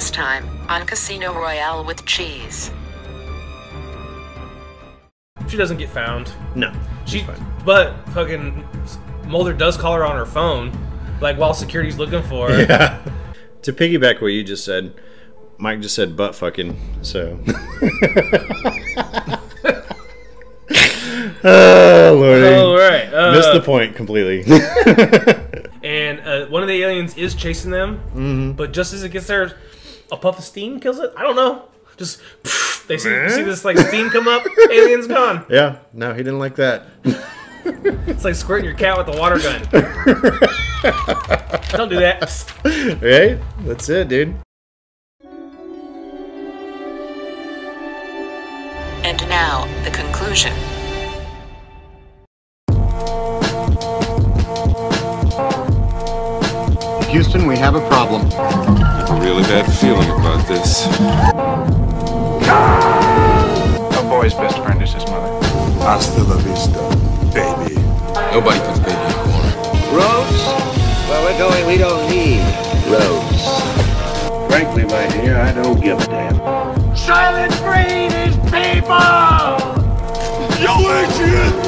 last time on Casino Royale with Cheese. She doesn't get found. No. She's fine. But fucking Mulder does call her on her phone, like while security's looking for her. Yeah. To piggyback what you just said, Mike just said butt fucking, so. Oh, Lordy. All right. Missed the point completely. And one of the aliens is chasing them, but just as it gets there, a puff of steam kills it? I don't know. Just, pff, they see this like steam come up, alien's gone. Yeah, no, he didn't like that. It's like squirting your cat with a water gun. Don't do that. Right? That's it, dude. And now, the conclusion. Houston, we have a problem. I have a really bad feeling about this. A boy's best friend is his mother. Hasta la vista, baby. Nobody puts baby in a corner. Roads? Where we're going, we don't need roads. Frankly, my dear, I don't give a damn. Silent breed is people! You idiot!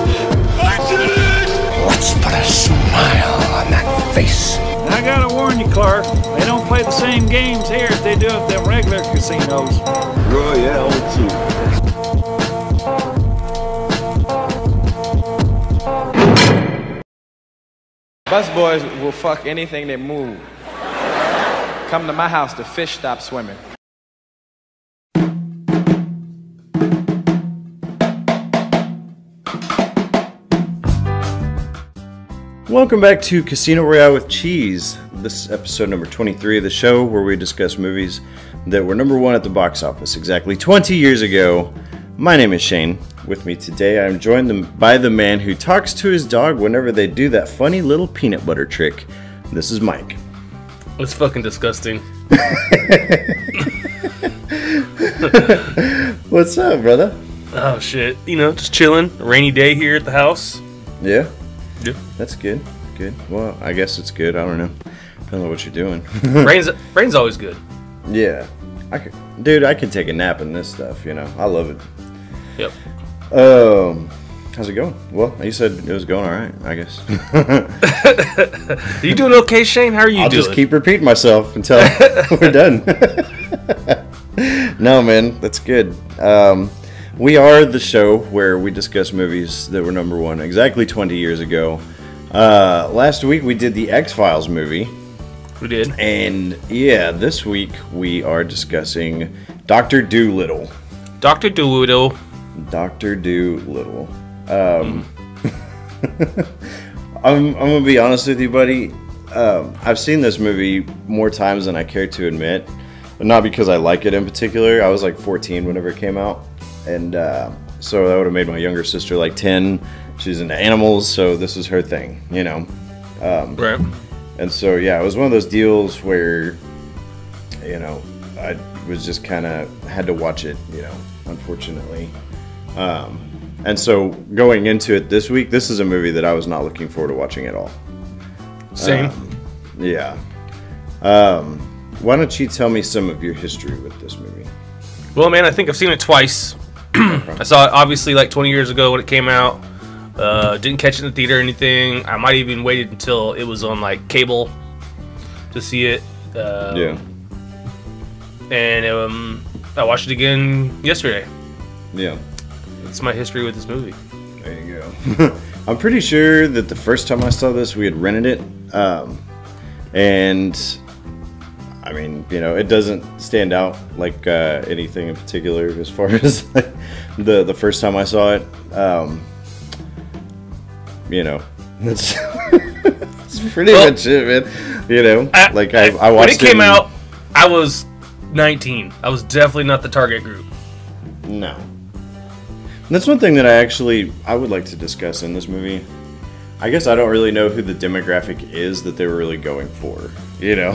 I did it! Let's put a smile on that face. I gotta warn you, Clark, they don't play the same games here as they do at the regular casinos. Royale too. Bus boys will fuck anything they move. Come to my house, the fish stop swimming. Welcome back to Casino Royale with Cheese. This is episode number 23 of the show, where we discuss movies that were number one at the box office exactly 20 years ago. My name is Shane. With me today, I'm joined by the man who talks to his dog whenever they do that funny little peanut butter trick. This is Mike. It's fucking disgusting. What's up, brother? Oh, shit. You know, just chilling. Rainy day here at the house. Yeah. Yeah. That's good. Good. Well, I guess it's good. I don't know. Depends on what you're doing. Rain's always good. Yeah. I could take a nap in this stuff, you know. I love it. Yep. How's it going? Well, you said it was going all right, I guess. Are you doing okay, Shane? How are you doing? I'll just keep repeating myself until we're done. No, man. That's good. We are the show where we discuss movies that were number one exactly 20 years ago. Last week we did the X-Files movie. We did. And yeah, this week we are discussing Dr. Dolittle. Dr. Dolittle. Dr. Dolittle. I'm going to be honest with you, buddy. I've seen this movie more times than I care to admit. Not because I like it in particular. I was like 14 whenever it came out. And so that would have made my younger sister like 10. She's into animals, so this is her thing, you know. Right. And so, yeah, it was one of those deals where, you know, I was just kind of had to watch it, you know, unfortunately. And so going into it this week, this is a movie that I was not looking forward to watching at all. Same. Yeah. Why don't you tell me some of your history with this movie? Well, man, I think I've seen it twice. I saw it obviously like 20 years ago when it came out. Didn't catch it in the theater or anything. I might even waited until it was on like cable to see it. Yeah. And I watched it again yesterday. Yeah. That's my history with this movie. There you go. I'm pretty sure that the first time I saw this, we had rented it. And I mean, you know, it doesn't stand out like anything in particular as far as like, the first time I saw it. You know, that's pretty much it, man. You know, I watched it. When it came out, I was 19. I was definitely not the target group. No. And that's one thing that I would like to discuss in this movie. I guess I don't really know who the demographic is that they were really going for, you know.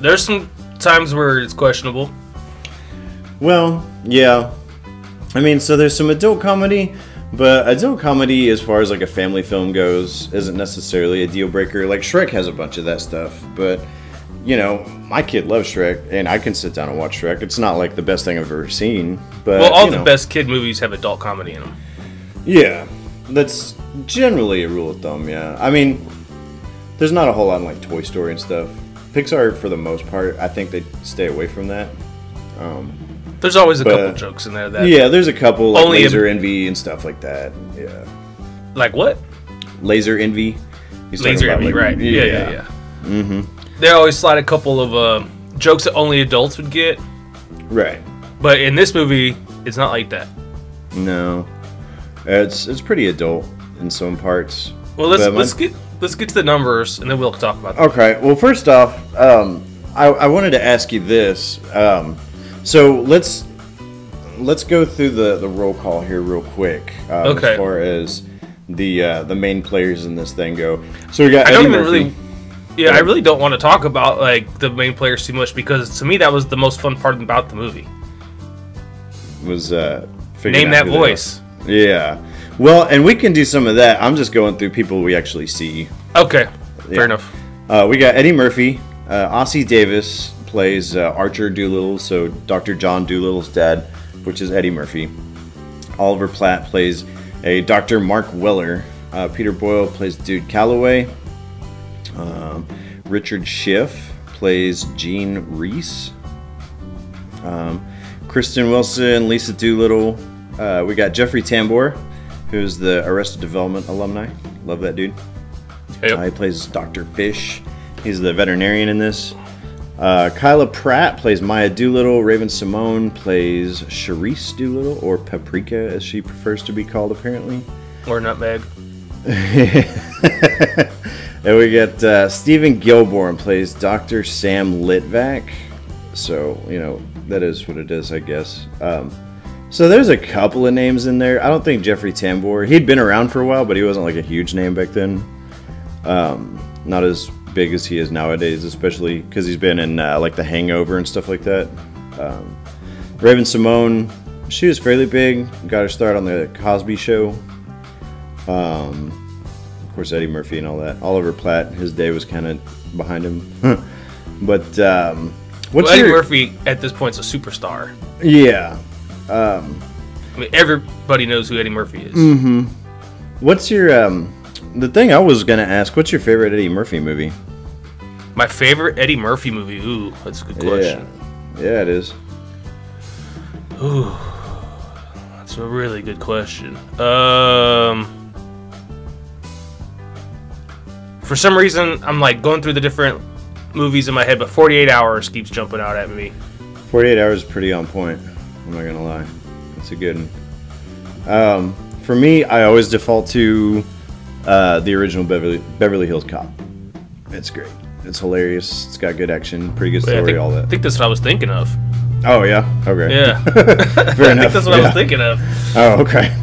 There's some times where it's questionable. Well, yeah. I mean, so there's some adult comedy, but adult comedy, as far as like a family film goes, isn't necessarily a deal breaker. Like Shrek has a bunch of that stuff, but you know, my kid loves Shrek, and I can sit down and watch Shrek. It's not like the best thing I've ever seen, but well, all the best kid movies have adult comedy in them. Yeah, that's generally a rule of thumb. Yeah, I mean, there's not a whole lot in like Toy Story and stuff. Pixar, for the most part, I think they stay away from that. There's always a couple jokes in there. There's a couple like Laser Envy and stuff like that. Yeah, like what? Laser Envy. Laser Envy, like, right? Yeah. Mm-hmm. They always slide a couple of jokes that only adults would get. Right. But in this movie, it's not like that. No, it's pretty adult in some parts. Well, let's get to the numbers, and then we'll talk about that. Okay. Well, first off, I wanted to ask you this. So let's go through the roll call here real quick. Okay. As far as the main players in this thing go, so we got I really don't want to talk about like the main players too much, because to me that was the most fun part about the movie. Was name that voice. Yeah. Well, and we can do some of that. I'm just going through people we actually see. Okay. Yeah. Fair enough. We got Eddie Murphy. Ossie Davis plays Archer Doolittle, so Dr. John Doolittle's dad, which is Eddie Murphy. Oliver Platt plays a Dr. Mark Weller. Peter Boyle plays Dude Calloway. Richard Schiff plays Jean Reese. Kristen Wilson, Lisa Doolittle. We got Jeffrey Tambor, who's the Arrested Development alumni. Love that dude. Yep. He plays Dr. Fish. He's the veterinarian in this. Kyla Pratt plays Maya Doolittle. Raven Simone plays Charisse Doolittle, or Paprika, as she prefers to be called, apparently. Or Nutmeg. And we get Stephen Gilborn plays Dr. Sam Litvak. So, you know, that is what it is, I guess. So there's a couple of names in there. I don't think Jeffrey Tambor. He'd been around for a while, but he wasn't like a huge name back then. Not as big as he is nowadays, especially because he's been in like The Hangover and stuff like that. Raven Simone, she was fairly big, got her start on The Cosby Show. Of course, Eddie Murphy and all that. Oliver Platt, his day was kind of behind him. But Eddie Murphy at this point is a superstar. Yeah. I mean, everybody knows who Eddie Murphy is. Mm-hmm. What's your the thing I was going to ask, what's your favorite Eddie Murphy movie? My favorite Eddie Murphy movie? Ooh, that's a good question. Yeah, it is. Ooh, that's a really good question. For some reason, I'm like going through the different movies in my head, but 48 Hours keeps jumping out at me. 48 Hours is pretty on point. I'm not going to lie. That's a good one. For me, I always default to the original Beverly Hills Cop. It's great. It's hilarious. It's got good action. Pretty good story. All that. I think that's what I was thinking of. Oh yeah. Okay. Yeah. Fair enough. I think that's what I was thinking of. Oh okay.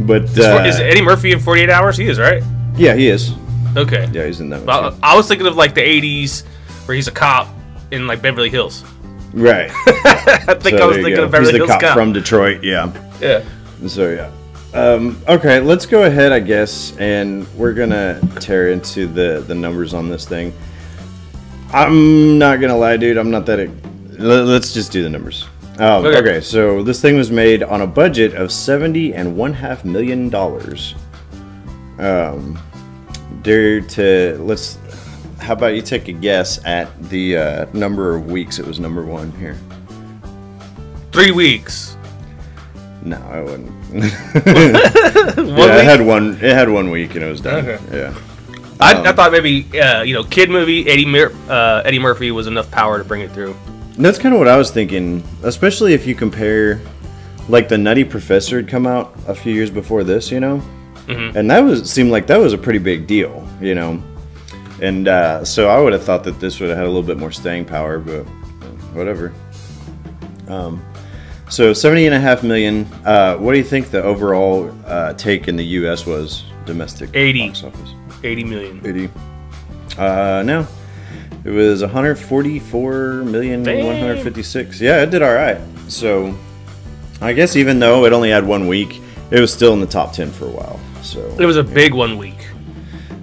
But is Eddie Murphy in 48 Hours? He is, right? Yeah, he is. Okay. Yeah, he's in that one. I was thinking of like the 80s where he's a cop in like Beverly Hills. Right. I think I was thinking of Beverly Hills Cop. He's the cop from Detroit. Yeah. Yeah. So yeah. Okay, let's go ahead, I guess, and we're gonna tear into the numbers on this thing. I'm not gonna lie, dude, I'm not that... Let's just do the numbers. Okay, so this thing was made on a budget of $70.5 million. How about you take a guess at the number of weeks it was number one here? 3 weeks. No, I wouldn't. It had 1 week, and it was done. Okay. Yeah. I thought maybe kid movie. Eddie Murphy was enough power to bring it through. That's kind of what I was thinking, especially if you compare, like the Nutty Professor had come out a few years before this, you know, and that seemed like that was a pretty big deal, you know, and so I would have thought that this would have had a little bit more staying power, but whatever. So $70.5 million. What do you think the overall take in the U.S. was domestic? 80. Box office? 80 million. 80. No, it was 144,156,000. Yeah, it did all right. So, I guess even though it only had 1 week, it was still in the top 10 for a while. So it was a big 1 week.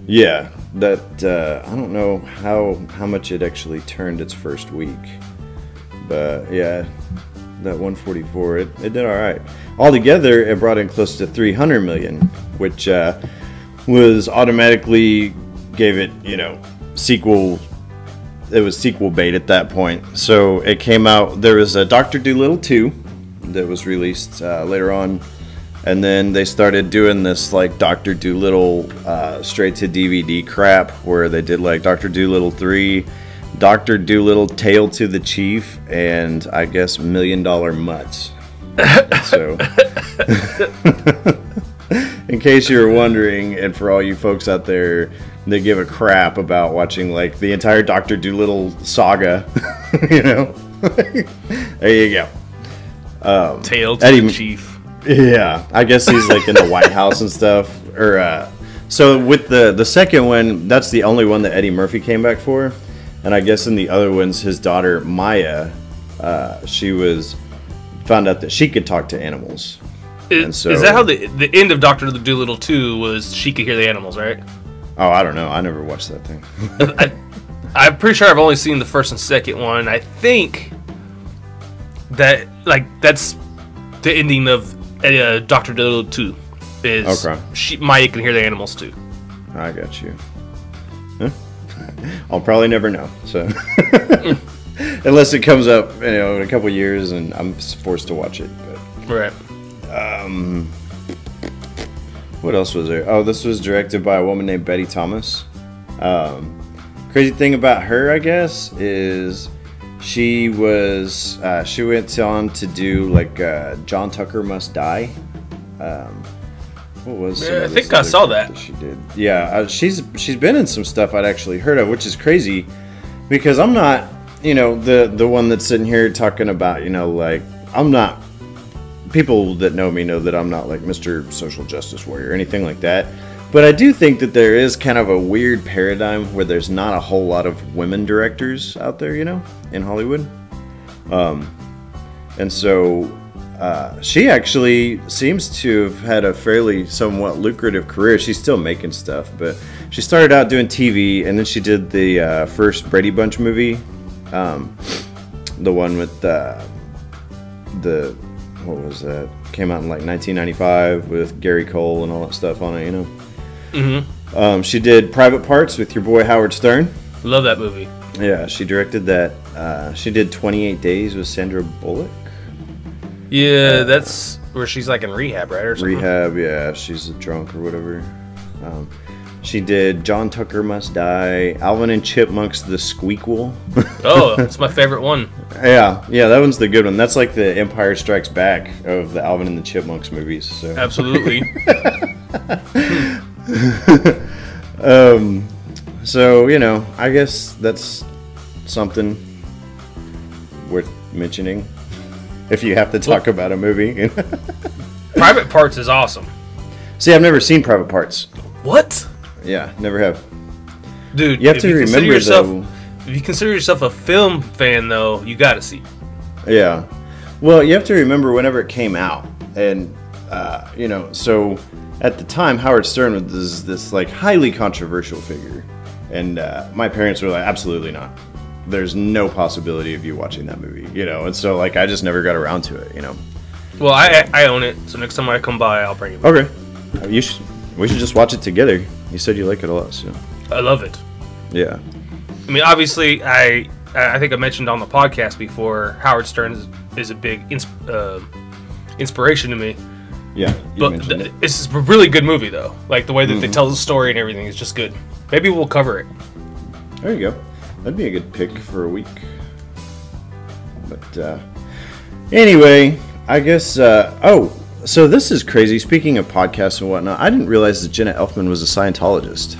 Yeah, that I don't know how much it actually turned its first week, but yeah, that 144, it did all right. Altogether, it brought in close to 300 million, which was automatically gave it, you know, sequel. It was sequel bait at that point, so it came out. There was a Dr. Dolittle 2 that was released later on, and then they started doing this like Dr. Dolittle straight to DVD crap, where they did like Dr. Dolittle 3, Dr. Dolittle Tale to the Chief, and I guess $1 Million Mutts. So, in case you were wondering, and for all you folks out there, they give a crap about watching like the entire Dr. Dolittle saga. You know, there you go. Tale to Eddie, the Chief. Yeah, I guess he's like in the White House and stuff. Or so with the second one, that's the only one that Eddie Murphy came back for, and I guess in the other ones, his daughter Maya, she was found out that she could talk to animals. Is that how the end of Dr. Dolittle 2 was? She could hear the animals, right? Oh, I don't know. I never watched that thing. I'm pretty sure I've only seen the first and second one. I think that, like, that's the ending of Dr. Dolittle 2. Is okay. Maya can hear the animals, too. I got you. Huh? I'll probably never know. So, unless it comes up, you know, in a couple years and I'm forced to watch it. But. Right. What else was there? Oh, this was directed by a woman named Betty Thomas. Crazy thing about her, I guess, is she went on to do like John Tucker Must Die. What was? Yeah, I think I saw that she did. Yeah, she's been in some stuff I'd actually heard of, which is crazy because I'm not, you know, the one that's sitting here talking about, you know, like I'm not. People that know me know that I'm not like Mr. Social Justice Warrior or anything like that. But I do think that there is kind of a weird paradigm where there's not a whole lot of women directors out there, you know, in Hollywood. And so she actually seems to have had a fairly somewhat lucrative career. She's still making stuff, but she started out doing TV, and then she did the first Brady Bunch movie. The one with the... What was that? Came out in like 1995 with Gary Cole and all that stuff on it, you know. Mm-hmm. She did Private Parts with your boy Howard Stern. Love that movie. Yeah, she directed that. She did 28 Days with Sandra Bullock. Yeah, that's where she's like in rehab, right? Or something. Rehab, yeah. She's a drunk or whatever. She did John Tucker Must Die, Alvin and Chipmunk's The Squeakquel. Oh, that's my favorite one. Yeah, that one's the good one. That's like the Empire Strikes Back of the Alvin and the Chipmunks movies. So. Absolutely. So, you know, I guess that's something worth mentioning if you have to talk about a movie. Private Parts is awesome. See, I've never seen Private Parts. What? Yeah, never have. Dude, you have to remember though. If you consider yourself a film fan, though, you gotta see. Yeah, well, you have to remember whenever it came out, and you know, so at the time, Howard Stern was this like highly controversial figure, and my parents were like, absolutely not. There's no possibility of you watching that movie, you know. And so like, I just never got around to it, you know. Well, I own it, so next time I come by, I'll bring it. Okay, you should. We should just watch it together. You said you like it a lot, so. I love it. Yeah. I mean, obviously, I think I mentioned on the podcast before, Howard Stern is a big inspiration to me. Yeah, but it's a really good movie, though. Like, the way that they tell the story and everything is just good. Maybe we'll cover it. There you go. That'd be a good pick for a week. But, anyway, I guess, so this is crazy. Speaking of podcasts and whatnot, I didn't realize that Jenna Elfman was a Scientologist.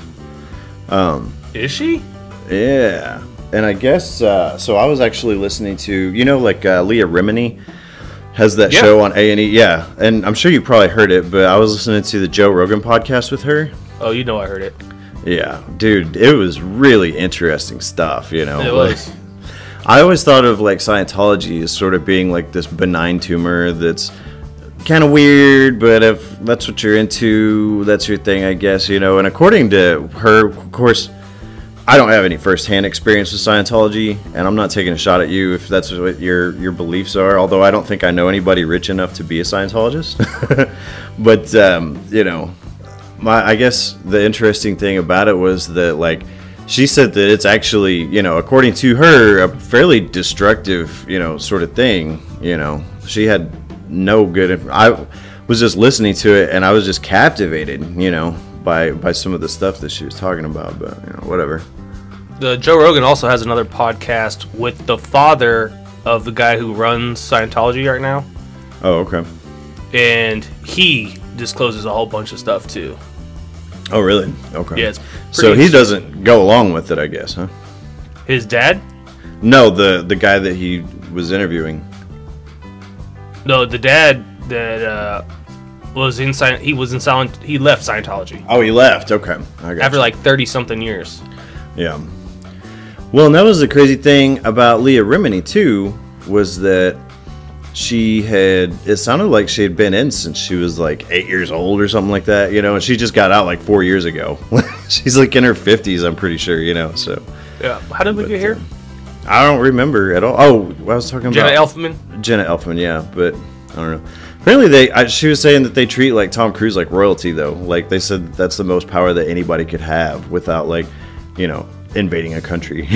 Is she? Yeah. And I guess, so I was actually listening to, you know, like Leah Remini has that show on A&E. Yeah. And I'm sure you probably heard it, but I was listening to the Joe Rogan podcast with her. Oh, you know I heard it. Yeah. Dude, it was really interesting stuff, you know. It was. I always thought of like Scientology as sort of being like this benign tumor that's... kind of weird, but if that's what you're into, that's your thing, I guess, you know. And according to her, of course, I don't have any first-hand experience with Scientology, and I'm not taking a shot at you if that's what your beliefs are, although I don't think I know anybody rich enough to be a Scientologist. But, you know, I guess the interesting thing about it was that, like, she said that it's actually, you know, according to her, a fairly destructive, you know, sort of thing, you know. She had no good. I was just listening to it, and I was just captivated, you know, by some of the stuff that she was talking about. But, you know, whatever. The Joe Rogan also has another podcast with the father of the guy who runs Scientology right now. Oh, okay. And he discloses a whole bunch of stuff too. Oh, really? Okay. Yeah. So he doesn't go along with it, I guess, huh? His dad? No, the guy that he was interviewing. No, the dad that was inside. He was in Scientology. He left Scientology. Oh, he left. Okay, I got after you. Like 30-something years. Yeah. Well, and that was the crazy thing about Leah Remini too, was that she had. It sounded like she had been in since she was like 8 years old or something like that, you know. And she just got out like 4 years ago. She's like in her 50s, I'm pretty sure, you know. So. Yeah. How did we get here? I don't remember at all. Oh, I was talking about Jenna Elfman. Jenna Elfman, yeah, but I don't know. Apparently, she was saying that they treat like Tom Cruise like royalty, though. Like they said, that's the most power that anybody could have without, like, you know, invading a country.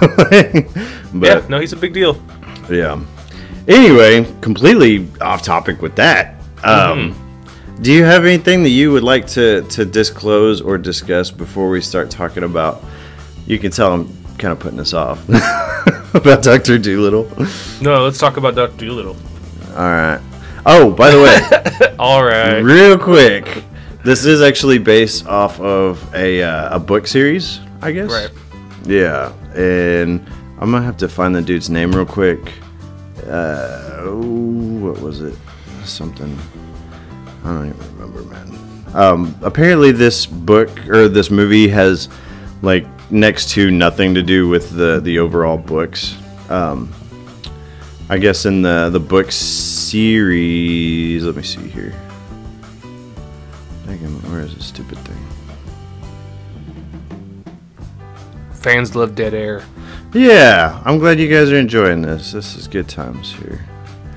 But, yeah, no, he's a big deal. Yeah. Anyway, completely off topic with that. Do you have anything that you would like to disclose or discuss before we start talking about? You can tell them. Kind of putting us off about Dr. Dolittle. No, let's talk about Dr. Dolittle. All right. Oh, by the way, all right. Real quick, this is actually based off of a book series, I guess. Right. Yeah, and I'm gonna have to find the dude's name real quick. What was it? Something. I don't even remember, man. Apparently, this book or this movie has like. Next to nothing to do with the overall books. I guess in the book series, let me see here. Where is this stupid thing? Fans love dead air. Yeah, I'm glad you guys are enjoying this. This is good times here.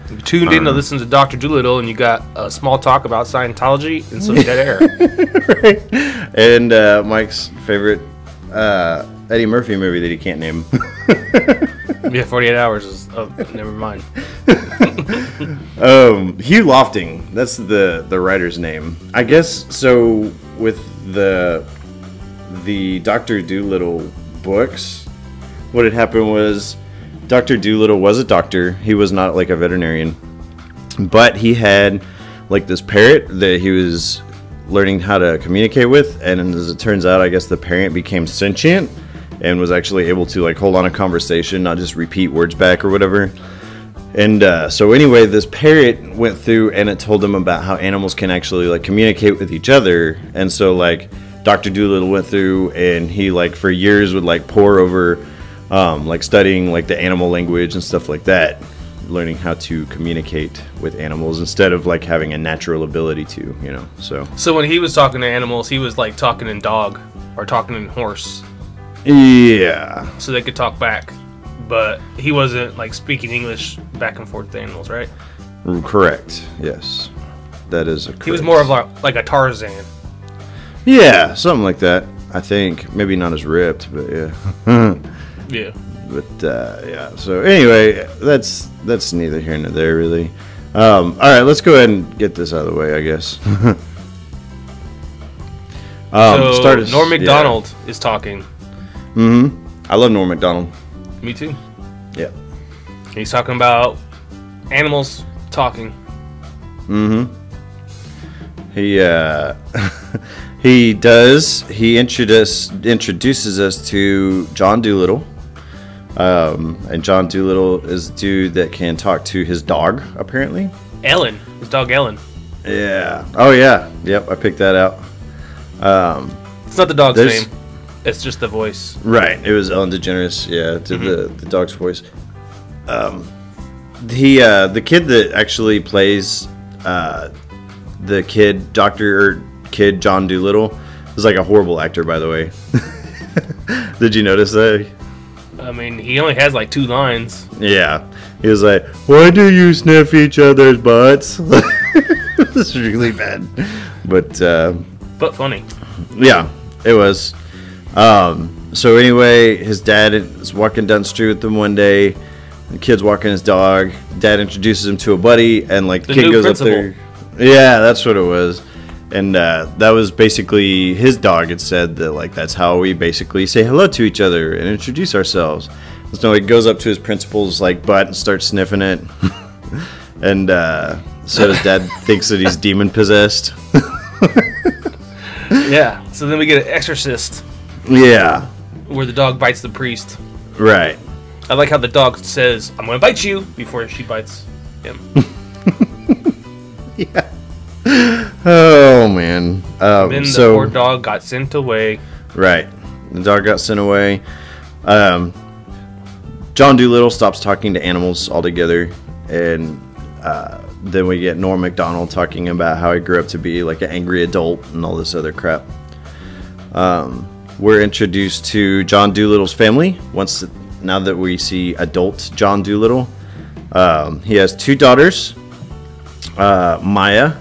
You tuned in to listen to Dr. Dolittle, and you got a small talk about Scientology and some dead air. Right. And Mike's favorite Eddie Murphy movie that he can't name. Yeah, 48 Hours is... Oh, never mind. Hugh Lofting. That's the writer's name. I guess, so, with the Dr. Dolittle books, what had happened was Dr. Dolittle was a doctor. He was not, like, a veterinarian. But he had, like, this parrot that he was... learning how to communicate with, and as it turns out, I guess the parent became sentient and was actually able to like hold on a conversation, not just repeat words back or whatever. And so anyway, this parrot went through and it told them about how animals can actually like communicate with each other. And so like Dr. Dolittle went through and he like for years would like pore over like studying like the animal language and stuff like that, learning how to communicate with animals instead of like having a natural ability to, you know. So when he was talking to animals, he was like talking in dog or talking in horse. Yeah. So they could talk back, but he wasn't like speaking English back and forth to animals, right? Correct. Yes, that is correct. He was more of like a Tarzan. Yeah, something like that. I think maybe not as ripped, but yeah. Yeah. But yeah, so anyway, that's neither here nor there, really. All right, let's go ahead and get this out of the way, I guess. So Norm Macdonald is talking. Mm-hmm. I love Norm Macdonald. Me too. Yeah. He's talking about animals talking. Mm-hmm. He he introduces us to John Dolittle. And John Dolittle is a dude that can talk to his dog, apparently. Ellen. His dog Ellen. Yeah. Oh, yeah. Yep, I picked that out. It's not the dog's name. It's just the voice. Right. It was Ellen DeGeneres, yeah, to the dog's voice. The kid that actually plays the kid, Dr. John Dolittle, is like a horrible actor, by the way. Did you notice that? I mean, he only has like 2 lines. Yeah. He was like, "Why do you sniff each other's butts?" It's really bad. But funny. Yeah, it was. So anyway, his dad is walking down the street with him one day. The kid's walking his dog. Dad introduces him to a buddy, and like the kid goes principal. Up there. Yeah, that's what it was. And that was basically his dog had said that, like, that's how we basically say hello to each other and introduce ourselves. So he goes up to his principal's, like, butt and starts sniffing it. And so his dad thinks that he's demon possessed. Yeah. So then we get an exorcist. Yeah. Where the dog bites the priest. Right. I like how the dog says, "I'm going to bite you," before she bites him. Yeah. Oh, man. Then the poor dog got sent away. Right. The dog got sent away. John Dolittle stops talking to animals altogether. And then we get Norm Macdonald talking about how he grew up to be like an angry adult and all this other crap. We're introduced to John Dolittle's family. Now that we see adult John Dolittle. He has 2 daughters. Maya.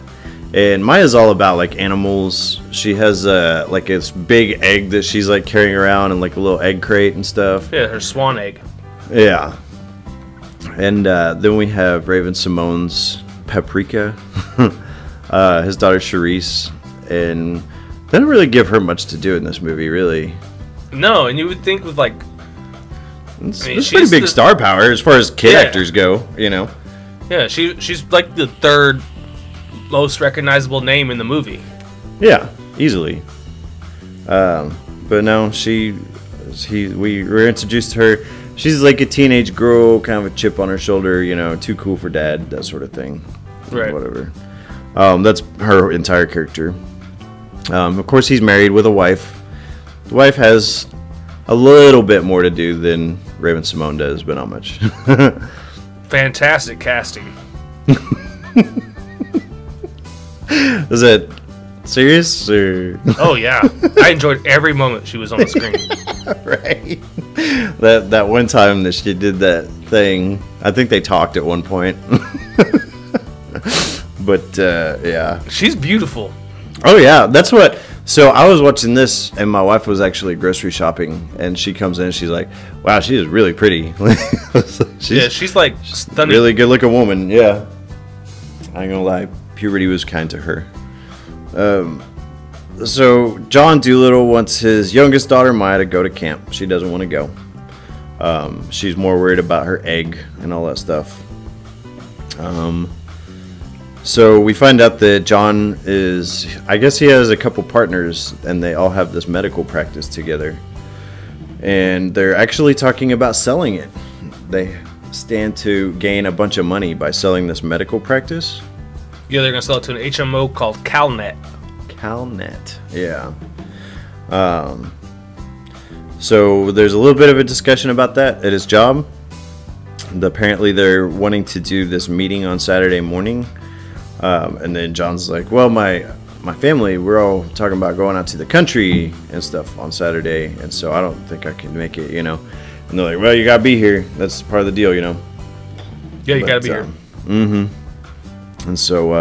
And Maya's all about, like, animals. She has, like, this big egg that she's, like, carrying around in, like, a little egg crate and stuff. Yeah, her swan egg. Yeah. And then we have Raven Simone's Paprika. His daughter Charisse. And they don't really give her much to do in this movie, really. No, and you would think with, like... It's pretty big star power as far as kid actors go, you know. Yeah, she's, like, the third... most recognizable name in the movie. Yeah, easily. But no, we were introduced to her. She's like a teenage girl, kind of a chip on her shoulder, you know, too cool for dad, that sort of thing. Right. Whatever. That's her entire character. Of course, he's married with a wife. The wife has a little bit more to do than Raven Simone does, but not much. Fantastic casting. Is it serious? Or? Oh, yeah. I enjoyed every moment she was on the screen. Right. That one time that she did that thing, I think they talked at one point. But, yeah. She's beautiful. Oh, yeah. That's what... So I was watching this, and my wife was actually grocery shopping, and she comes in, and she's like, "Wow, she is really pretty." she's like stunning. Really good-looking woman, yeah. I ain't gonna lie. Puberty was kind to her. So John Dolittle wants his youngest daughter Maya to go to camp. She doesn't want to go. She's more worried about her egg and all that stuff. So we find out that John is, I guess he has a couple partners, and they all have this medical practice together. And they're actually talking about selling it. They stand to gain a bunch of money by selling this medical practice. Yeah, they're going to sell it to an HMO called CalNet. CalNet, yeah. So there's a little bit of a discussion about that at his job. Apparently they're wanting to do this meeting on Saturday morning. And then John's like, "Well, my family, we're all talking about going out to the country and stuff on Saturday. And so I don't think I can make it, you know." And they're like, "Well, you got to be here. That's part of the deal, you know." Yeah, you got to be here. Mm-hmm. And so,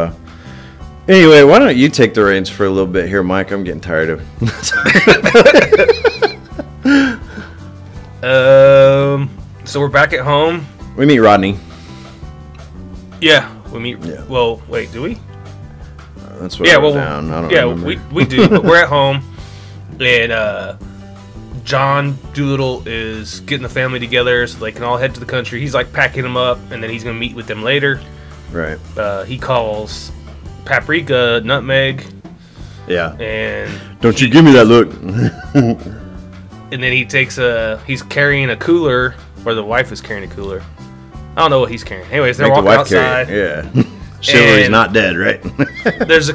anyway, why don't you take the reins for a little bit here, Mike? I'm getting tired of it. So we're back at home. We meet Rodney. Yeah, we meet. Yeah. Well, wait, do we? That's what. Yeah, well, down. I don't remember. we do. But we're at home, and John Dolittle is getting the family together so they can all head to the country. He's like packing them up, and then he's gonna meet with them later. Right. He calls Paprika Nutmeg. Yeah. And "Don't you give me that look." And then he takes he's carrying a cooler, or the wife is carrying a cooler. I don't know what he's carrying. Anyways, they're walking outside. Yeah. Chivalry's not dead, right? there's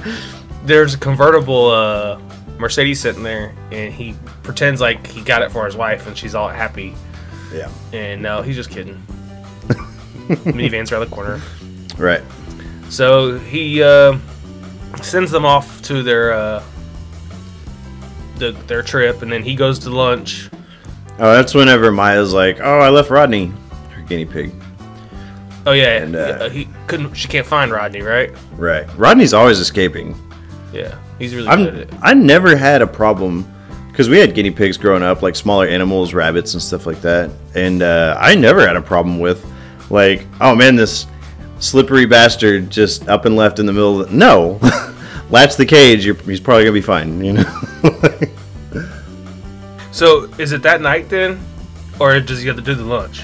a convertible Mercedes sitting there, and he pretends like he got it for his wife, and she's all happy. Yeah. And no, he's just kidding. Minivan's around the corner. Right. So he sends them off to their trip, and then he goes to lunch. Oh, that's whenever Maya's like, "Oh, I left Rodney, her guinea pig." Oh yeah, and, he couldn't. She can't find Rodney, right? Right. Rodney's always escaping. Yeah, he's really good at it. I never had a problem because we had guinea pigs growing up, like smaller animals, rabbits and stuff like that. And I never had a problem with, like, oh man, this slippery bastard just up and left in the middle of the... No, latch the cage. He's probably gonna be fine, you know. So is it that night then, or does he have to do the lunch?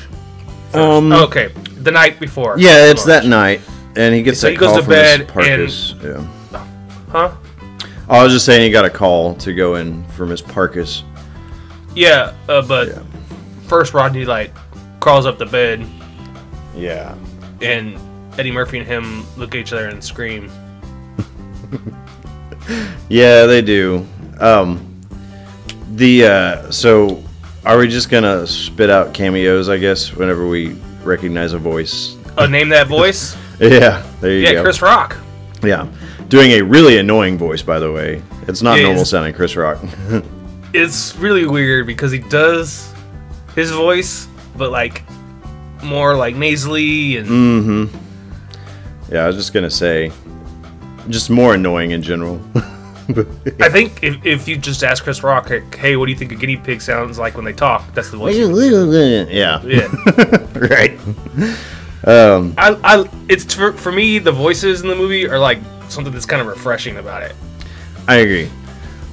Okay, the night before. Yeah, it's lunch. That night, and he gets so that he call goes to bed Parkus. And... Yeah. Huh? I was just saying he got a call to go in for Miss Parkus. Yeah, but yeah. First Rodney, like, crawls up the bed. Yeah. And Eddie Murphy and him look at each other and scream. Yeah, they do. So are we just going to spit out cameos, I guess, whenever we recognize a voice? Oh, name that voice? Yeah, there you go. Yeah, Chris Rock. Yeah. Doing a really annoying voice, by the way. It's not normal sounding Chris Rock. It's really weird because he does his voice, but like more like nasally and... Mm-hmm. Yeah, I was just going to say, just more annoying in general. I think if you just ask Chris Rock, hey, what do you think a guinea pig sounds like when they talk? That's the voice. Yeah. Yeah. Right. For me, the voices in the movie are like something that's kind of refreshing about it. I agree.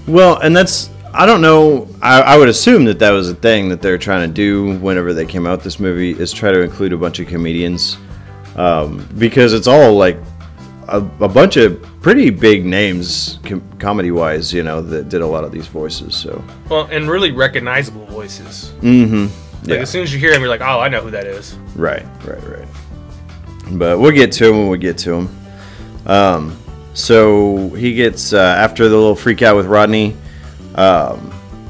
Well, and that's, I don't know, I would assume that that was a thing that they're trying to do whenever they came out with this movie, is try to include a bunch of comedians. Because it's all like a bunch of pretty big names comedy-wise, you know, that did a lot of these voices. So well, and really recognizable voices. Mm-hmm. Like, yeah. As soon as you hear him, you're like, oh, I know who that is. Right, right, right. But we'll get to him when we get to him. So he gets, after the little freak out with Rodney,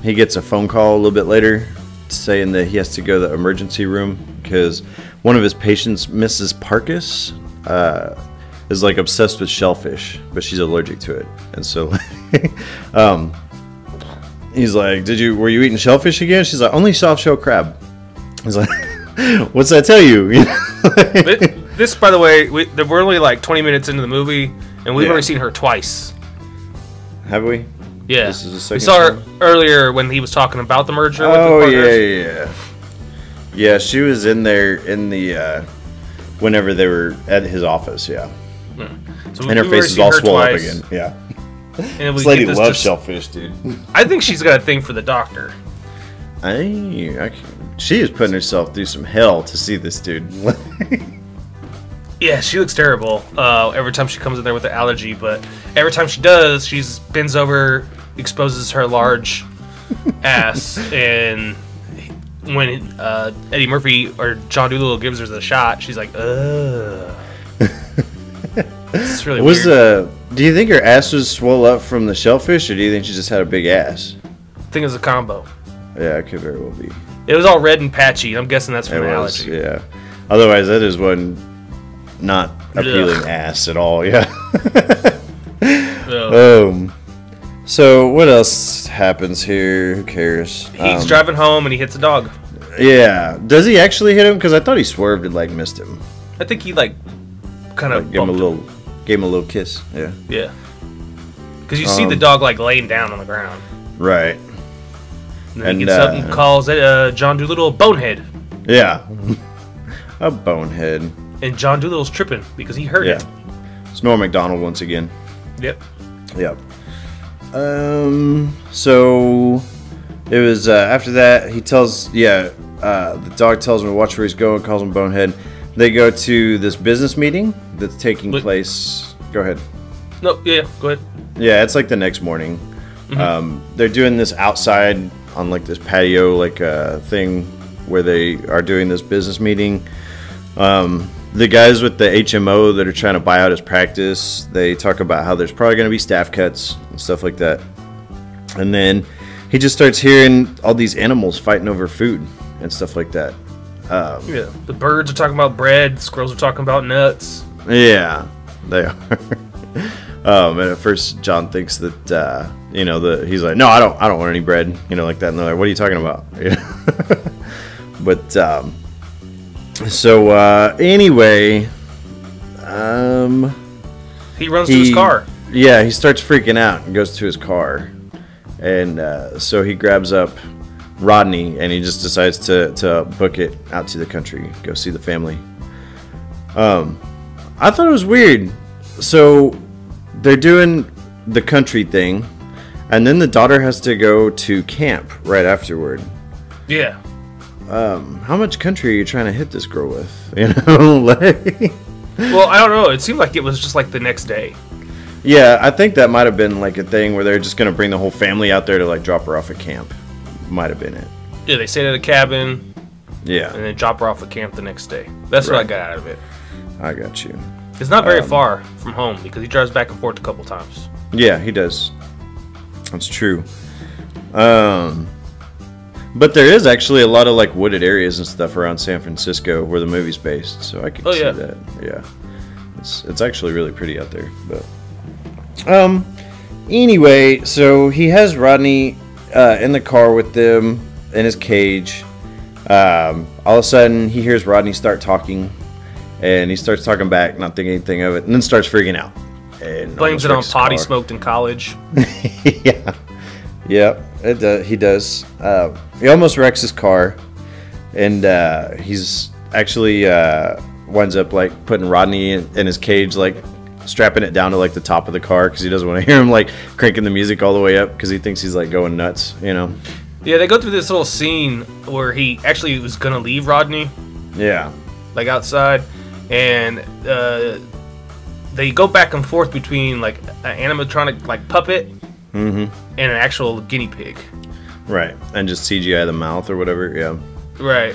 he gets a phone call a little bit later saying that he has to go to the emergency room because one of his patients, Mrs. Parkus, is like obsessed with shellfish, but she's allergic to it. And so he's like, were you eating shellfish again? She's like, only soft shell crab. He's like, what's that tell you? This, by the way, we're only like 20 minutes into the movie and we've only seen her twice. Have we? Yeah. This is the second. We saw her earlier when he was talking about the merger with the partners. Yeah, she was in there in the whenever they were at his office, yeah. So and her face is all swollen up again. Yeah. And this lady loves shellfish, dude. I think she's got a thing for the doctor. She is putting herself through some hell to see this dude. Yeah, she looks terrible every time she comes in there with an allergy. But every time she does, she bends over, exposes her large ass. And when Eddie Murphy or John Dolittle gives her the shot, she's like, ugh. It's really weird. Do you think her ass was swole up from the shellfish, or do you think she just had a big ass? I think it was a combo. Yeah, it could very well be. It was all red and patchy. I'm guessing that's from an allergy. Yeah. Otherwise, that is one not appealing ass at all. Yeah. So what else happens here? Who cares? He's driving home and he hits a dog. Yeah. Does he actually hit him? Because I thought he swerved and like missed him. I think he like kind of gave him a little kiss. Yeah. Yeah. Because you see the dog like laying down on the ground. Right. And then he gets up and calls John Dolittle a bonehead. Yeah. A bonehead. And John Dolittle's tripping because he hurt him. It's Norm Macdonald once again. Yep. Yep. So it was after that he tells the dog tells him to watch where he's going, calls him bonehead. They go to this business meeting that's taking place. Go ahead. No, yeah, go ahead. Yeah, it's like the next morning. Mm-hmm. They're doing this outside on like this patio like thing where they are doing this business meeting. The guys with the HMO that are trying to buy out his practice, they talk about how there's probably going to be staff cuts and stuff like that. And then he just starts hearing all these animals fighting over food and stuff like that. The birds are talking about bread, the squirrels are talking about nuts. Yeah. They are. And at first John thinks that, you know, he's like, no, I don't want any bread, you know, like that. And they're like, what are you talking about? You know? But, so anyway, he runs to his car. Yeah. He starts freaking out and goes to his car. And, so he grabs up Rodney and he just decides to book it out to the country, go see the family. I thought it was weird. So they're doing the country thing, and then the daughter has to go to camp right afterward. Yeah. How much country are you trying to hit this girl with? You know, like. Well, I don't know. It seemed like it was just like the next day. Yeah, I think that might have been like a thing where they're just gonna bring the whole family out there to like drop her off at camp. Might have been it. Yeah, they stayed at a cabin. Yeah. And then drop her off at camp the next day. That's right. What I got out of it. I got you. It's not very far from home because he drives back and forth a couple times. Yeah, he does. That's true. But there is actually a lot of like wooded areas and stuff around San Francisco where the movie's based, so I could see that. Yeah, it's actually really pretty out there. But anyway, so he has Rodney in the car with them in his cage. All of a sudden, he hears Rodney start talking. And he starts talking back, not thinking anything of it, and then starts freaking out. And blames it on pot he smoked in college. Yeah. Yeah, he does. He almost wrecks his car, and he's actually winds up like putting Rodney in his cage, like strapping it down to like the top of the car because he doesn't want to hear him like cranking the music all the way up because he thinks he's like going nuts, you know. Yeah, they go through this little scene where he actually was going to leave Rodney. Yeah. Like outside. And they go back and forth between like an animatronic like puppet and an actual guinea pig, right? And just CGI the mouth or whatever, yeah, right.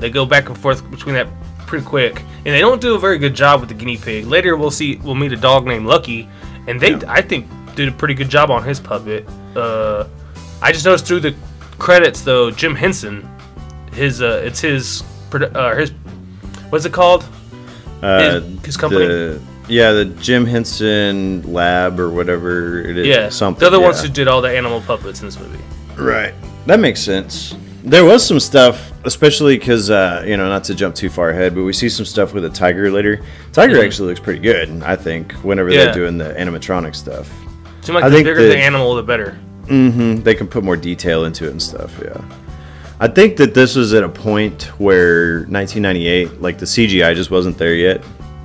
They go back and forth between that pretty quick, and they don't do a very good job with the guinea pig. Later, we'll meet a dog named Lucky, and they I think did a pretty good job on his puppet. I just noticed through the credits though, Jim Henson, his what's it called? His company? The Jim Henson Lab or whatever it is. Yeah, something. They're the ones who did all the animal puppets in this movie. Right. That makes sense. There was some stuff, especially because, you know, not to jump too far ahead, but we see some stuff with a tiger later. Tiger actually looks pretty good, I think, whenever they're doing the animatronic stuff. Seems like the bigger the animal, the better. Mm-hmm. They can put more detail into it and stuff, yeah. I think that this was at a point where 1998, like the CGI just wasn't there yet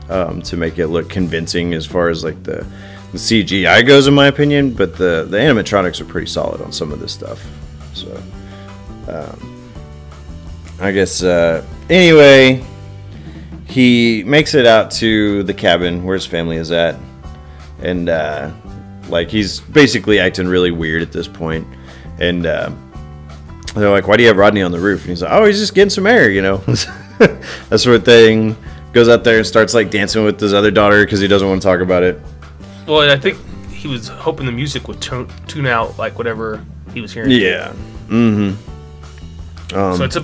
to make it look convincing as far as like the CGI goes, in my opinion. But the animatronics are pretty solid on some of this stuff. So, I guess anyway, he makes it out to the cabin where his family is at, and like he's basically acting really weird at this point, and. They're like, why do you have Rodney on the roof? And he's like, oh, he's just getting some air, you know. That sort of thing. Goes out there and starts, like, dancing with his other daughter because he doesn't want to talk about it. Well, and I think he was hoping the music would tune out, like, whatever he was hearing. Yeah. Mm-hmm. So it's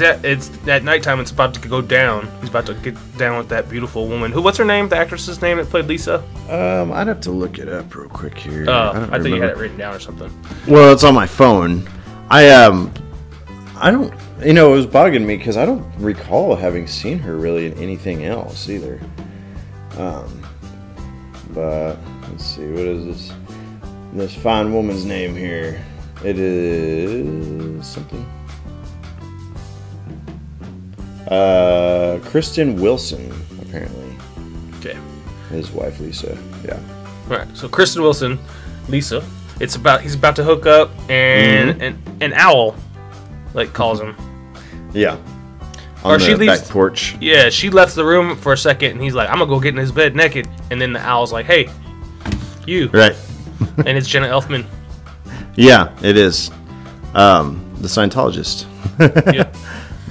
at nighttime. It's about to go down. He's about to get down with that beautiful woman. Who? What's her name? The actress's name that played Lisa? I'd have to look it up real quick here. I think you had it written down or something. Well, it's on my phone. I don't, you know, it was bugging me because I don't recall having seen her really in anything else either. But let's see, what is this fine woman's name here? It is something. Kristen Wilson, apparently. Okay. His wife Lisa. Yeah. All right. So Kristen Wilson, Lisa. It's about he's about to hook up, and an owl, like, calls him. Yeah, on or the she leaves, back porch. Yeah, she left the room for a second, and he's like, "I'm gonna go get in his bed naked." And then the owl's like, "Hey, you." Right. And it's Jenna Elfman. Yeah, it is. The Scientologist. Yeah.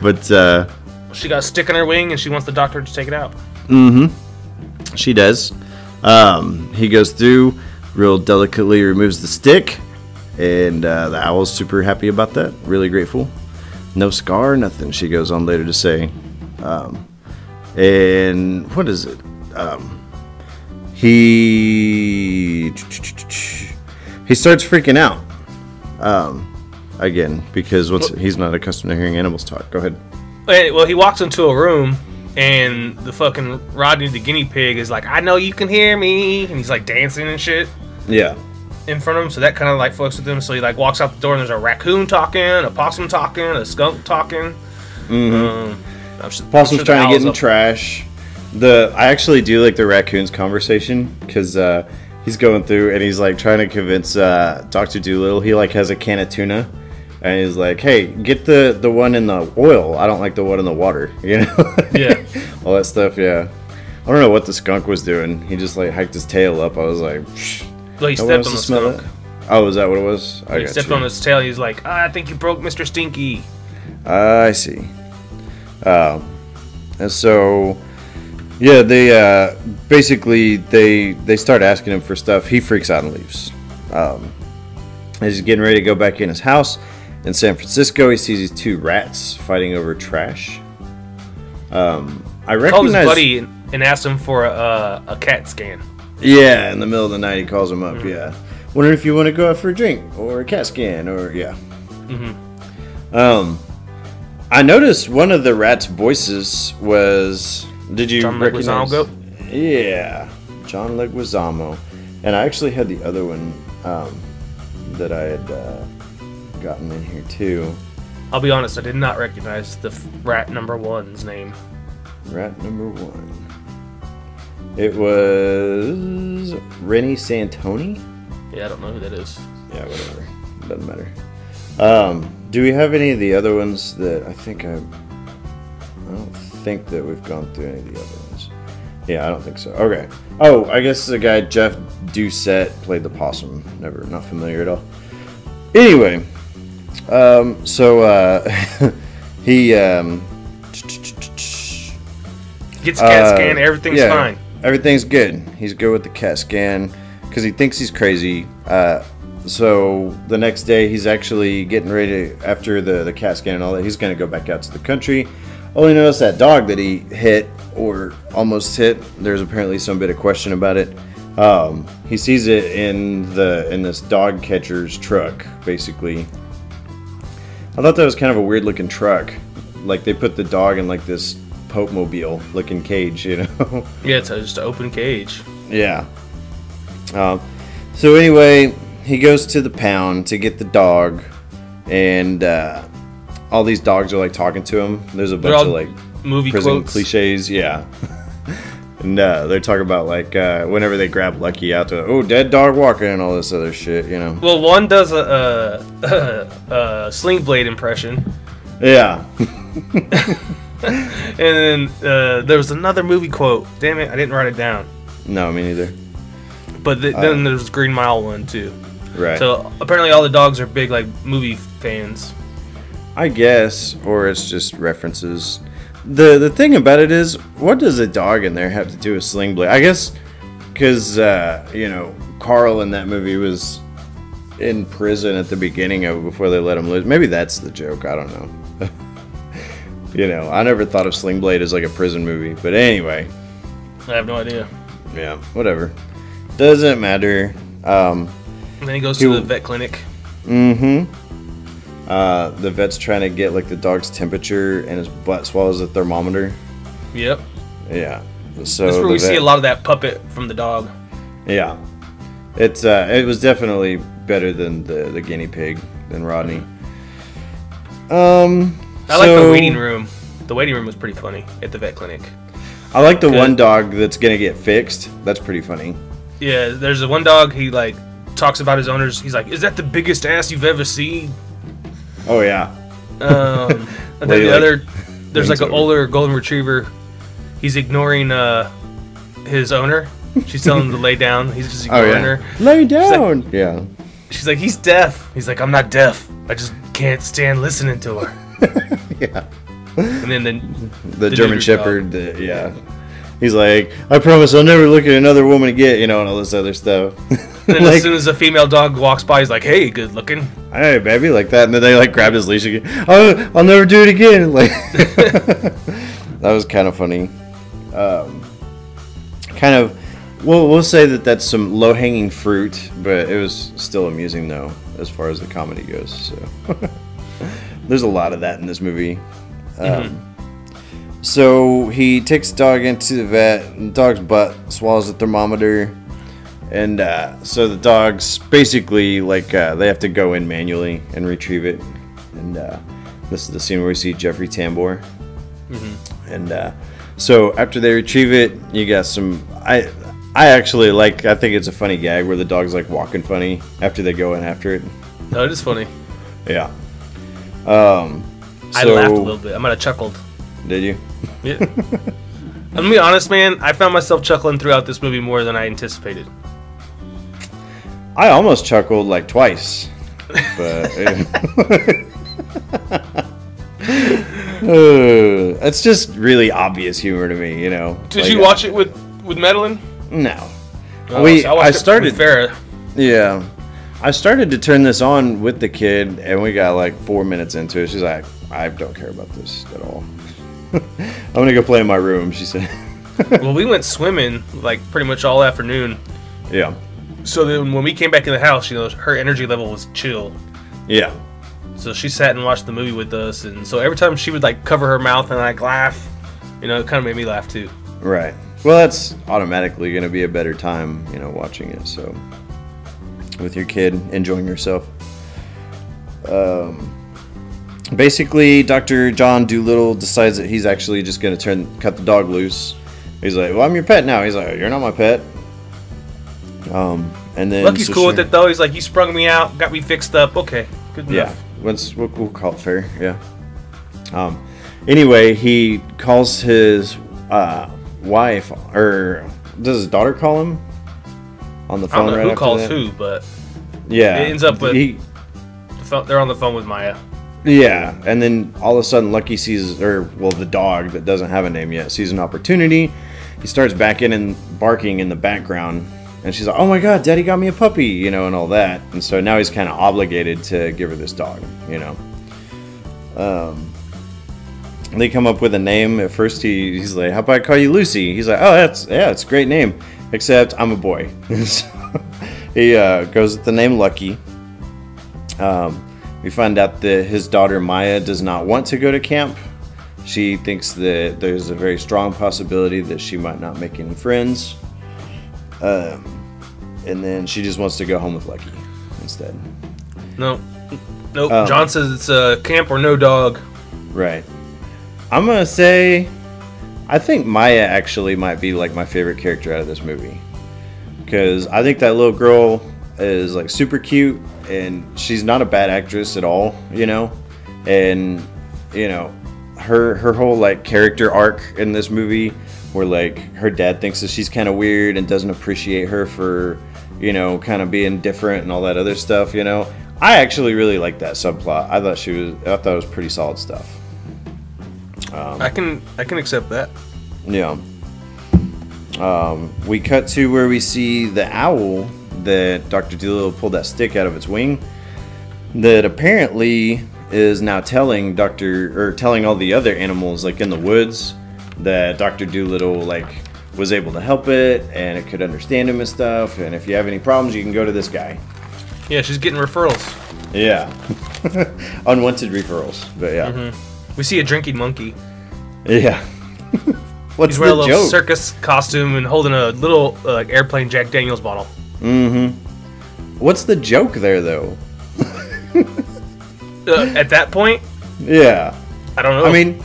But she got a stick in her wing, and she wants the doctor to take it out. Mm-hmm. She does. He goes through. Real delicately removes the stick, and the owl's super happy about that. Really grateful. No scar, nothing, she goes on later to say. And what is it? He starts freaking out. Again, because he's not accustomed to hearing animals talk. Go ahead. Well, he walks into a room, and the fucking Rodney the guinea pig is like, I know you can hear me, and he's like dancing and shit. Yeah. In front of him, so that kind of like fucks with him. So he like walks out the door, and there's a raccoon talking, a possum talking, a skunk talking. Mm-hmm. Possum's trying to get in trash. I actually do like the raccoon's conversation, because he's going through and he's like trying to convince Dr. Dolittle. He like has a can of tuna, and he's like, hey, get the one in the oil. I don't like the one in the water, you know? Yeah. All that stuff, yeah. I don't know what the skunk was doing. He just like hiked his tail up. I was like, psh. Well, he stepped on the skunk. Oh, is that what it was? He stepped on his tail. He's like, I think you broke Mr. Stinky. I see. And so, yeah, they basically they start asking him for stuff. He freaks out and leaves. He's getting ready to go back in his house in San Francisco. He sees these two rats fighting over trash. He called his buddy and asked him for a CAT scan. Yeah, in the middle of the night, he calls him up. Mm-hmm. Yeah, wondering if you want to go out for a drink or a CAT scan or yeah. Mm-hmm. I noticed one of the rats' voices was. Did you John recognize? Leguizamo? Yeah, John Leguizamo, and I actually had the other one that I had gotten in here too. I'll be honest, I did not recognize the rat number one's name. Rat number one. It was Rennie Santoni. Yeah, I don't know who that is. Yeah, whatever. Doesn't matter. Do we have any of the other ones that I don't think that we've gone through any of the other ones. Yeah, I don't think so. Okay. Oh, I guess the guy Jeff Doucette played the possum. Never, not familiar at all. Anyway, he gets a CAT scan. Everything's fine. Everything's good. He's good with the CAT scan because he thinks he's crazy. So the next day, he's actually getting ready to, after the CAT scan and all that, he's going to go back out to the country. Only noticed that dog that he hit or almost hit. There's apparently some bit of question about it. He sees it in this dog catcher's truck, basically. I thought that was kind of a weird looking truck. Like they put the dog in like this Pope Mobile looking cage, you know? Yeah, it's just an open cage. Yeah. So anyway, he goes to the pound to get the dog, and all these dogs are like talking to him. There's a bunch of like movie prison quotes. Cliches, yeah. And they're talking about like whenever they grab Lucky out to dead dog walking and all this other shit, you know. Well, one does a Sling Blade impression. Yeah. And then there was another movie quote. Damn it, I didn't write it down. No, me neither. But then there's Green Mile one too. Right. So apparently all the dogs are big like movie fans. I guess, or it's just references. The thing about it is, what does a dog in there have to do with Sling Blade? I guess because, Carl in that movie was in prison at the beginning of it before they let him loose. Maybe that's the joke. I don't know. I never thought of Sling Blade as like a prison movie. But anyway. I have no idea. Yeah, whatever. Doesn't matter. And then he goes to the vet clinic. Mm-hmm. The vet's trying to get like the dog's temperature, and his butt swallows a thermometer. Yep. Yeah. So that's where we see a lot of that puppet from the dog. Yeah. It's it was definitely better than the guinea pig than Rodney. I like the waiting room. The waiting room was pretty funny at the vet clinic. I like the one dog that's gonna get fixed. That's pretty funny. Yeah. There's the one dog. He like talks about his owners. He's like, "Is that the biggest ass you've ever seen?" Oh yeah. And then there's like an older golden retriever. He's ignoring his owner. She's telling him to lay down. He's just ignoring her. Lay down. She's like, he's deaf. He's like, I'm not deaf. I just can't stand listening to her. Yeah. And then the German Shepherd. He's like, I promise I'll never look at another woman again, and all this other stuff. Then as soon as a female dog walks by, he's like, hey, good looking. Hey, baby, like that. And then they, like, grabbed his leash again. Oh, I'll never do it again. Like, that was kind of funny. Kind of, Well, we'll say that that's some low-hanging fruit, but it was still amusing, though, as far as the comedy goes. So there's a lot of that in this movie. So he takes the dog into the vet, and the dog's butt swallows a thermometer. And so the dogs basically, like, they have to go in manually and retrieve it. And this is the scene where we see Jeffrey Tambor. And so after they retrieve it, you got some... I actually like, I think it's a funny gag where the dog's like walking funny after they go in after it. No, it is funny. Yeah. I laughed a little bit. I might have chuckled. Did you? Yeah. I'm going to be honest, man. I found myself chuckling throughout this movie more than I anticipated. I almost chuckled like twice. But it's just really obvious humor to me, you know. Did like, you watch it with Madeline? No. I started with Farrah. Yeah. I started to turn this on with the kid, and we got like 4 minutes into it. She's like, I don't care about this at all. I'm going to go play in my room, she said. Well, we went swimming like pretty much all afternoon. Yeah. So then when we came back in the house, you know, her energy level was chill. Yeah. So she sat and watched the movie with us, and so every time she would like cover her mouth and like laugh, you know, it kind of made me laugh too. Right. Well, that's automatically going to be a better time, you know, watching it. So with your kid enjoying yourself. Basically, Dr. John Dolittle decides that he's actually just going to cut the dog loose. He's like, well, I'm your pet now. He's like, you're not my pet. And then Lucky's cool with it, though. He's like, you sprung me out, got me fixed up. Okay, good enough. Yeah, we'll call it fair, yeah. Anyway, he calls his wife, or does his daughter call him on the phone? I don't know who calls who, but yeah, it ends up with they're on the phone with Maya. Yeah, and then all of a sudden, Lucky sees, the dog that doesn't have a name yet sees an opportunity. He starts backing and barking in the background, and she's like, "Oh my God, Daddy got me a puppy," you know, and all that. And so now he's kind of obligated to give her this dog, you know. They come up with a name. At first, he's like, "How about I call you Lucy?" He's like, "Oh, it's a great name, except I'm a boy." So he goes with the name Lucky. We find out that his daughter Maya does not want to go to camp. She thinks that there's a very strong possibility that she might not make any friends, and then she just wants to go home with Lucky instead. No. John says it's a camp or no dog. Right. I'm going to say, I think Maya actually might be like my favorite character out of this movie. Because I think that little girl is like super cute, and she's not a bad actress at all, you know? And, you know, her whole like character arc in this movie, where like her dad thinks that she's kind of weird and doesn't appreciate her for, you know, kind of being different and all that other stuff, you know? I actually really liked that subplot. I thought it was pretty solid stuff. I can accept that. Yeah. We cut to where we see the owl that Dr. Dolittle pulled that stick out of its wing, that apparently is now telling all the other animals like in the woods that Dr. Dolittle like was able to help it, and it could understand him and stuff, and if you have any problems you can go to this guy. Yeah, she's getting referrals. Yeah. Unwanted referrals, but yeah. We see a drinking monkey. Yeah. He's wearing a little circus costume and holding a little airplane Jack Daniels bottle. What's the joke there, though? At that point? Yeah. I don't know. I mean,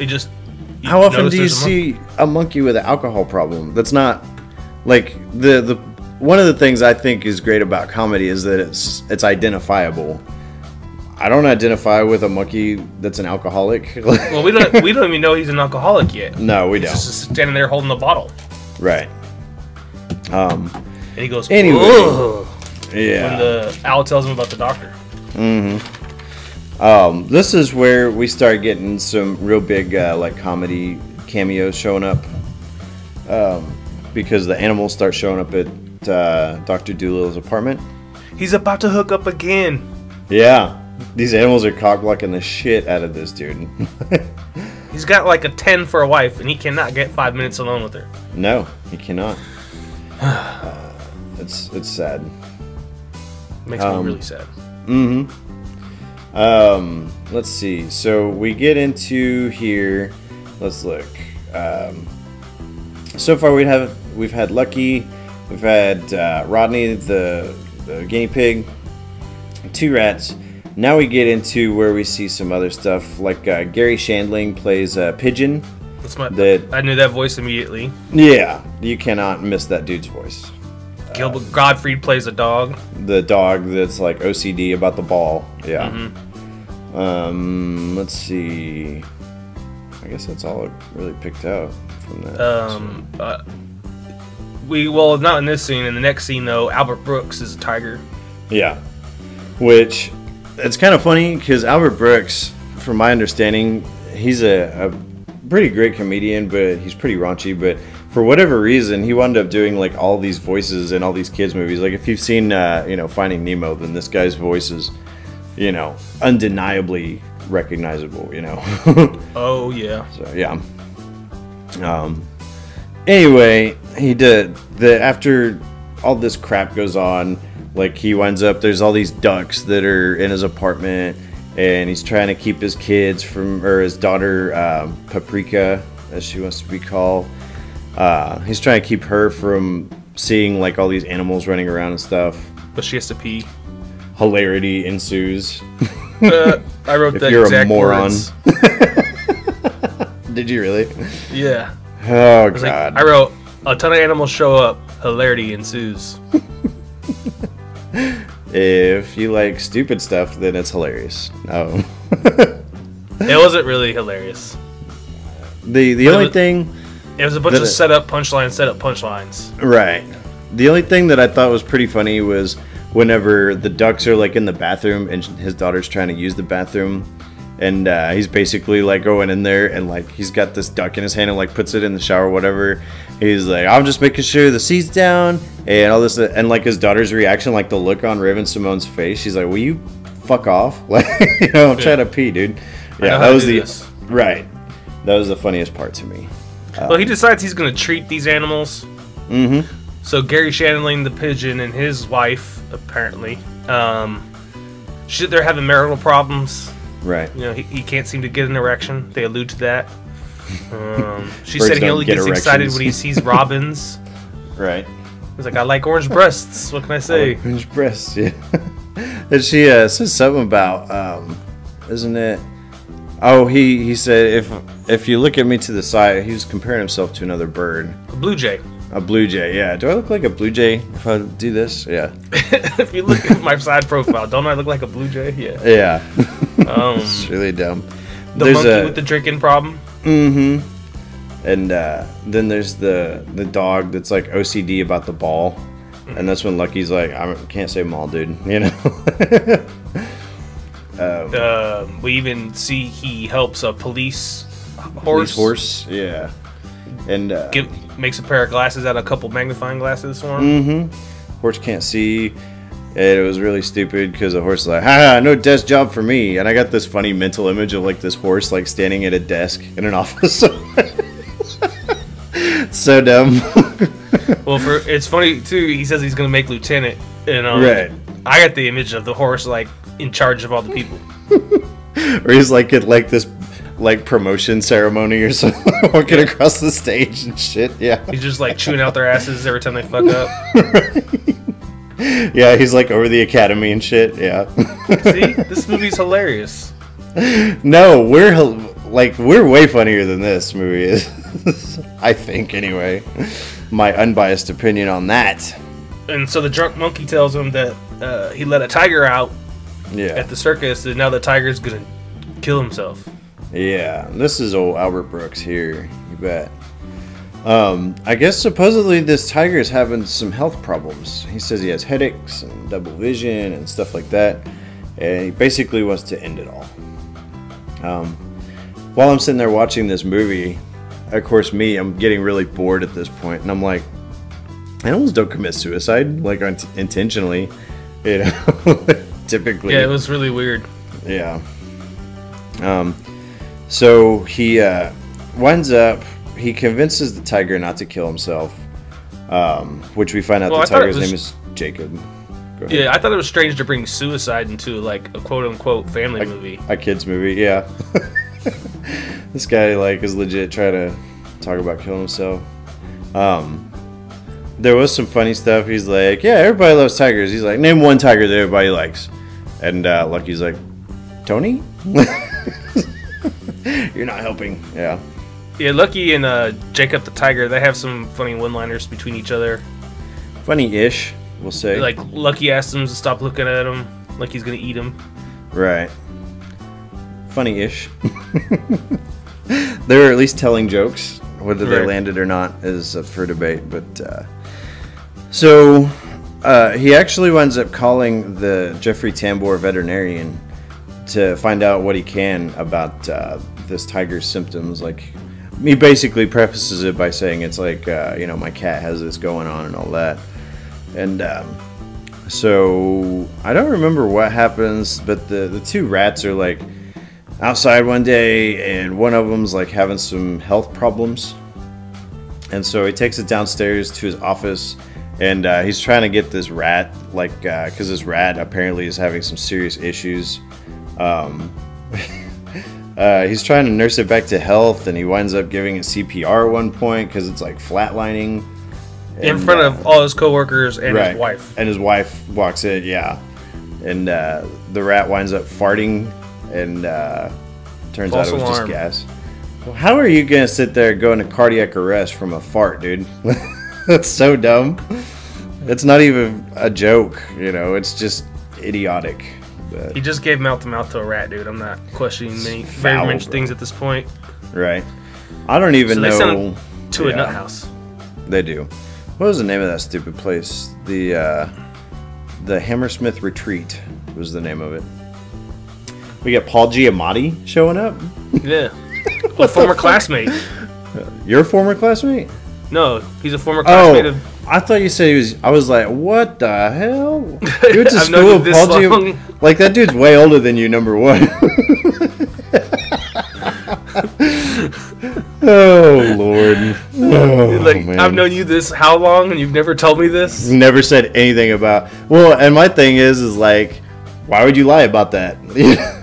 how often do you see a monkey with an alcohol problem? That's not like the one of the things I think is great about comedy is that it's identifiable. I don't identify with a monkey that's an alcoholic. Well, we don't even know he's an alcoholic yet. No, we don't. He's just standing there holding the bottle. Right. And he goes, anyway. Whoa. Yeah. When the owl tells him about the doctor. This is where we start getting some real big like comedy cameos showing up, because the animals start showing up at Dr. Dolittle's apartment. He's about to hook up again. Yeah. These animals are cock-blocking the shit out of this dude. He's got like a 10 for a wife, and he cannot get 5 minutes alone with her. No, he cannot. It's sad. Makes me really sad. Mm-hmm. Let's see. So we get into here. Let's look. So far we've had Lucky, we've had Rodney the guinea pig, two rats. Now we get into where we see some other stuff, like Gary Shandling plays Pigeon. That's my. I knew that voice immediately. Yeah, you cannot miss that dude's voice. Gilbert Gottfried plays a dog. The dog that's like OCD about the ball. Yeah. Mm-hmm. Let's see. I guess that's all I really picked out from that. Well, not in this scene. In the next scene, though, Albert Brooks is a tiger. Yeah. Which, it's kind of funny because Albert Brooks, from my understanding, he's a pretty great comedian, but he's pretty raunchy, but for whatever reason, he wound up doing like all these voices in all these kids' movies. Like if you've seen, Finding Nemo, then this guy's voice is, undeniably recognizable. Oh yeah. So yeah. Anyway, he did the after all this crap goes on. Like he winds up. There's all these ducks that are in his apartment, and he's trying to keep his kids from, or his daughter Paprika, as she wants to be called. He's trying to keep her from seeing like all these animals running around and stuff. But she has to pee. Hilarity ensues. I wrote that exact words. Did you really? Yeah. Oh god. Like, I wrote a ton of animals show up. Hilarity ensues. If you like stupid stuff, then it's hilarious. Oh. It wasn't really hilarious. The only thing. It was a bunch of setup, punchlines. Right. The only thing that I thought was pretty funny was whenever the ducks are like in the bathroom and his daughter's trying to use the bathroom, and he's basically like going in there and like he's got this duck in his hand and like puts it in the shower or whatever. He's like, I'm just making sure the seat's down and all this, and like his daughter's reaction, like the look on Raven Simone's face, she's like, will you fuck off? Like, I'm trying to pee, dude. Yeah, that was right. That was the funniest part to me. Well, he decides he's going to treat these animals. Mm-hmm. So Gary Shandling, the pigeon, and his wife, apparently, they're having marital problems. Right. He can't seem to get an erection. They allude to that. She said he only gets excited when he sees robins. Right. He's like, I like orange breasts. What can I say? I like orange breasts, yeah. And she says something about, isn't it? Oh, he said, if you look at me to the side, he was comparing himself to another bird. A blue jay. A blue jay, yeah. Do I look like a blue jay if I do this? Yeah. If you look at my side profile, don't I look like a blue jay? Yeah. Yeah. It's really dumb. There's monkey with the drinking problem. Mm-hmm. And then there's the dog that's like OCD about the ball. Mm-hmm. And that's when Lucky's like, I can't save them all, dude. We even see he helps a police horse, yeah, and makes a pair of glasses out of a couple magnifying glasses for him. Mm-hmm. Horse can't see, and it was really stupid because the horse is like, "Ha, no desk job for me." And I got this funny mental image of like this horse like standing at a desk in an office. So dumb. Well, it's funny too. He says he's gonna make lieutenant, and right. I got the image of the horse like in charge of all the people. Or he's like at like this like promotion ceremony or something, walking across the stage and shit. Yeah, he's just like chewing out their asses every time they fuck up. Right. Yeah, he's like over the academy and shit. Yeah. See, this movie's hilarious. No, we're way funnier than this movie is. I think, anyway, my unbiased opinion on that. And so the drunk monkey tells him that he let a tiger out. Yeah. At the circus, and now the tiger's gonna kill himself. Yeah, this is old Albert Brooks here, you bet. I guess supposedly this tiger is having some health problems. He says he has headaches and double vision and stuff like that, and he basically wants to end it all. While I'm sitting there watching this movie, of course I'm getting really bored at this point, and I'm like, animals don't commit suicide like intentionally, typically. Yeah, it was really weird. Yeah. So he winds up, he convinces the tiger not to kill himself. Which we find out the tiger's name is Jacob. Yeah, I thought it was strange to bring suicide into like a quote-unquote family movie. A kid's movie, yeah. This guy like is legit trying to talk about killing himself. There was some funny stuff. He's like, yeah, everybody loves tigers. He's like, name one tiger that everybody likes. And Lucky's like, Tony? You're not helping. Yeah. Yeah, Lucky and Jacob the tiger, they have some funny one-liners between each other. Funny-ish, we'll say. Like, Lucky asks him to stop looking at him like he's going to eat him. Right. Funny-ish. They were at least telling jokes. Whether they landed or not is up for debate. But So he actually winds up calling the Jeffrey Tambor veterinarian to find out what he can about this tiger's symptoms. Like, he basically prefaces it by saying it's like, you know, my cat has this going on and all that. And so I don't remember what happens, but the two rats are like outside one day, and one of them's like having some health problems. And so he takes it downstairs to his office, and he's trying to get this rat, like, because this rat apparently is having some serious issues. He's trying to nurse it back to health, and he winds up giving it CPR at one point because it's like flatlining. In front of all his coworkers and his wife. And his wife walks in, yeah. And the rat winds up farting, and turns out it was just gas. Well, how are you going to sit there going to cardiac arrest from a fart, dude? That's so dumb. It's not even a joke, you know. It's just idiotic. But he just gave mouth-to-mouth to a rat, dude. I'm not questioning many strange things at this point. Right. I don't even know. They sent him to a nut house. They do. What was the name of that stupid place? The Hammersmith Retreat was the name of it. We got Paul Giamatti showing up. Yeah. A former classmate. Your former classmate? No, he's a former classmate of... I thought you said he was... I was like, what the hell? You went to school with Paul Giamatti? Like, that dude's way older than you, number one. Oh, Lord. Oh, like, man. I've known you this how long, and you've never told me this? Never said anything about... Well, and my thing is like, why would you lie about that? If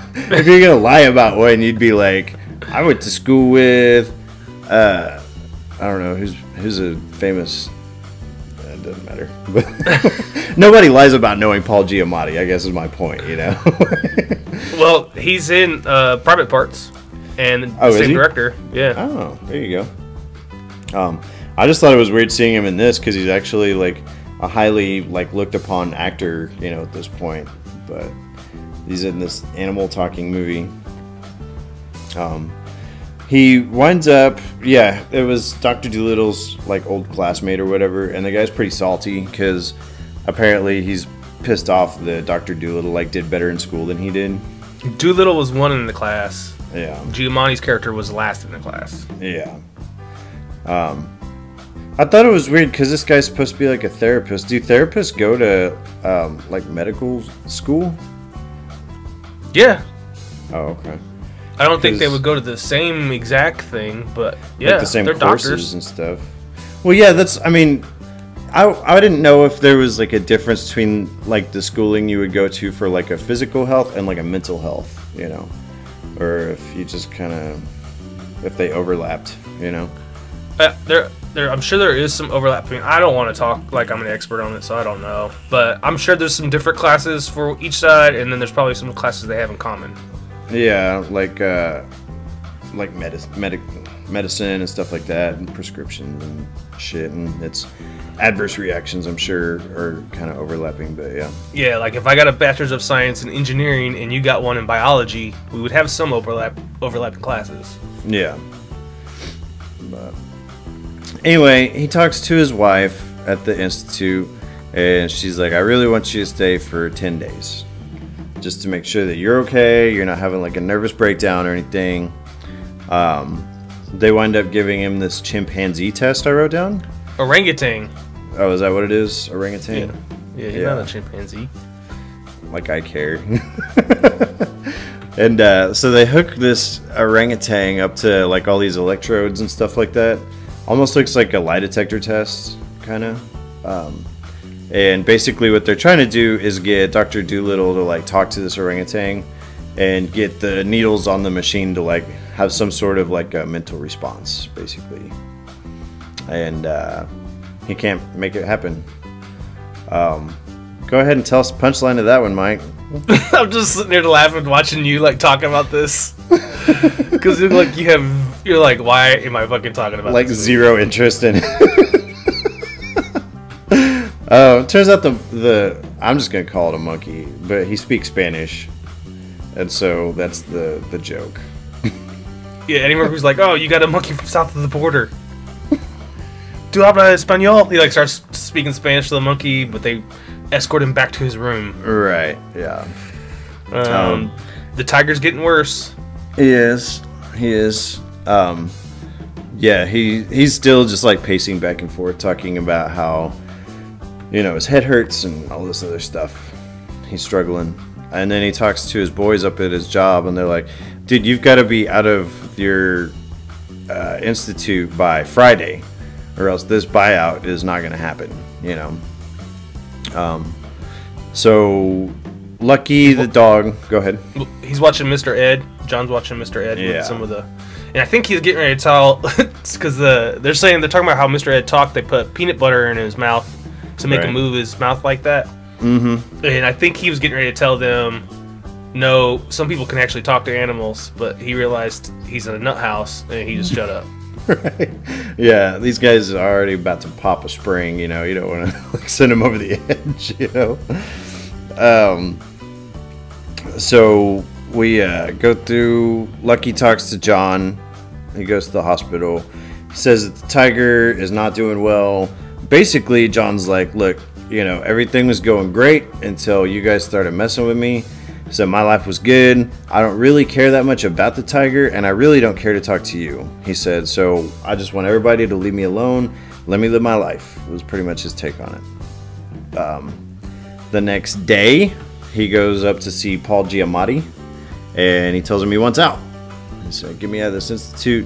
you're going to lie about one, you'd be like, I went to school with, I don't know, who's a famous, it doesn't matter. But nobody lies about knowing Paul Giamatti, I guess is my point, you know? Well, he's in Private Parts, and the same director. Yeah. Oh, there you go. I just thought it was weird seeing him in this, because he's actually, like, a highly, like, looked upon actor, you know, at this point, but... He's in this animal talking movie. He winds up, yeah, it was Dr. Dolittle's like old classmate or whatever, and the guy's pretty salty because apparently he's pissed off that Dr. Dolittle like did better in school than he did. Dolittle was one in the class. Yeah. Giamatti's character was last in the class. Yeah. I thought it was weird because this guy's supposed to be like a therapist. Do therapists go to like medical school? Yeah. Oh, okay. I don't think they would go to the same exact thing, but yeah, like the same courses and stuff. Well, yeah, that's. I mean, I didn't know if there was like a difference between like the schooling you would go to for like a physical health and like a mental health, you know, or if you just kind of if they overlapped, you know. I'm sure there is some overlap. I mean, I don't want to talk like I'm an expert on it, so I don't know. But I'm sure there's some different classes for each side, and then there's probably some classes they have in common. Yeah, like medicine and stuff like that, and prescriptions and shit, and it's adverse reactions. I'm sure are kind of overlapping, but yeah. Yeah, like if I got a bachelor's of science in engineering and you got one in biology, we would have some overlapping classes. Yeah. But. Anyway, he talks to his wife at the institute, and she's like, I really want you to stay for 10 days just to make sure that you're okay, you're not having like a nervous breakdown or anything. They wind up giving him this chimpanzee test I wrote down. Orangutan. Oh, is that what it is? Orangutan? Yeah, he's not a chimpanzee. Like I care. And so they hook this orangutan up to like all these electrodes and stuff like that. Almost looks like a lie detector test, kind of. And basically what they're trying to do is get Dr. Dolittle to like talk to this orangutan and get the needles on the machine to like have some sort of like a mental response, basically. And he can't make it happen. Go ahead and tell us the punchline of that one, Mike. I'm just sitting there laughing, watching you like talk about this, because like you're like, why am I fucking talking about like this? Zero interest in it. Turns out the I'm just gonna call it a monkey, but he speaks Spanish, and so that's the joke. Yeah, Eddie Murphy's like, oh, you got a monkey from south of the border. Do habla español? He like starts speaking Spanish to the monkey, but they escort him back to his room. Right, yeah. The tiger's getting worse. He is. He is. Yeah, he's still just like pacing back and forth, talking about how, you know, his head hurts and all this other stuff. He's struggling. And then he talks to his boys up at his job, and they're like, dude, you've got to be out of your institute by Friday, or else this buyout is not going to happen, you know. So Lucky the dog, go ahead. He's watching Mr. Ed. John's watching Mr. Ed with some of the, and I think he's getting ready to tell, because they're talking about how Mr. Ed talked. They put peanut butter in his mouth to make him move his mouth like that. Mm-hmm. And I think he was getting ready to tell them, no, some people can actually talk to animals, but he realized he's in a nut house and he just shut up. Right. Yeah, these guys are already about to pop a spring, you know. You don't want to like, send them over the edge, you know. So we go through. Lucky talks to John. He goes to the hospital. He says that the tiger is not doing well. Basically, John's like, look, you know, everything was going great until you guys started messing with me. So my life was good. I don't really care that much about the tiger, and I really don't care to talk to you, he said. So I just want everybody to leave me alone. Let me live my life. It was pretty much his take on it. The next day, he goes up to see Paul Giamatti, and he tells him he wants out. He said, get me out of this institute.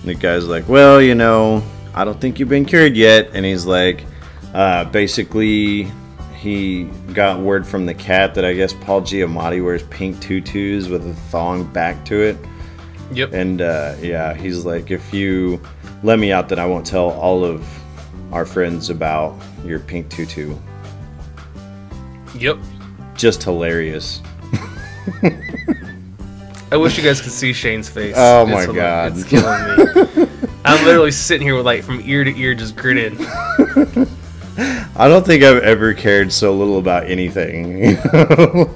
And the guy's like, well, you know, I don't think you've been cured yet. And he's like, basically... He got word from the cat that I guess Paul Giamatti wears pink tutus with a thong back to it. Yep. And yeah, he's like, if you let me out, then I won't tell all of our friends about your pink tutu. Yep. Just hilarious. I wish you guys could see Shane's face. Oh my God. It's killing me. I'm literally sitting here with like from ear to ear just grinning. I don't think I've ever cared so little about anything. You know?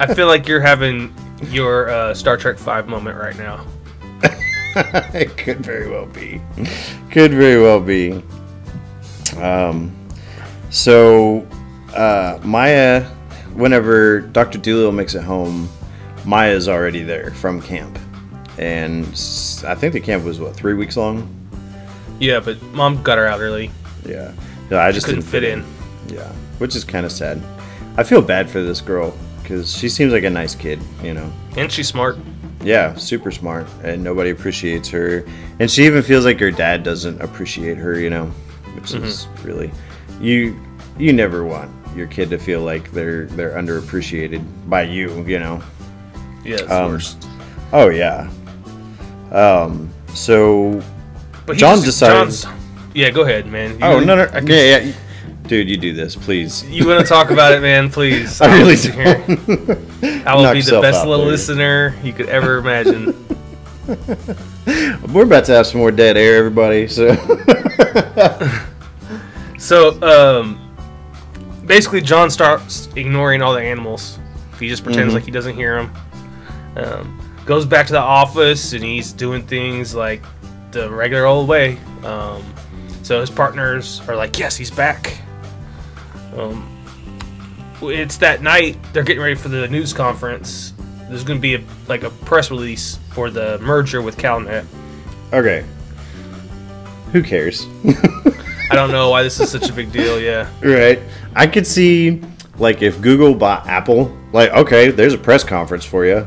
I feel like you're having your Star Trek V moment right now. It could very well be. Could very well be. So Maya, whenever Dr. Dolittle makes it home, Maya's already there from camp. And I think the camp was, what, 3 weeks long? Yeah, but Mom got her out early. Yeah. No, I just couldn't fit in. Yeah, which is kind of sad. I feel bad for this girl because she seems like a nice kid, you know. And she's smart. Yeah, super smart, and nobody appreciates her. And she even feels like her dad doesn't appreciate her, you know, which is really you never want your kid to feel like they're underappreciated by you, you know. Yeah, it's worst. Oh yeah. So, but John decides. Yeah, go ahead, man. No. Yeah. Dude, you do this, please. You want to talk about it, man, please. I really do. I will be the best little listener you could ever imagine. We're about to have some more dead air, everybody. So, basically, John starts ignoring all the animals. He just pretends like he doesn't hear them. Goes back to the office, and he's doing things like the regular old way. So his partners are like, yes, he's back. It's that night. They're getting ready for the news conference. There's going to be a press release for the merger with CalNet. Okay. Who cares? I don't know why this is such a big deal, yeah. Right. I could see, like, if Google bought Apple, like, okay, there's a press conference for you.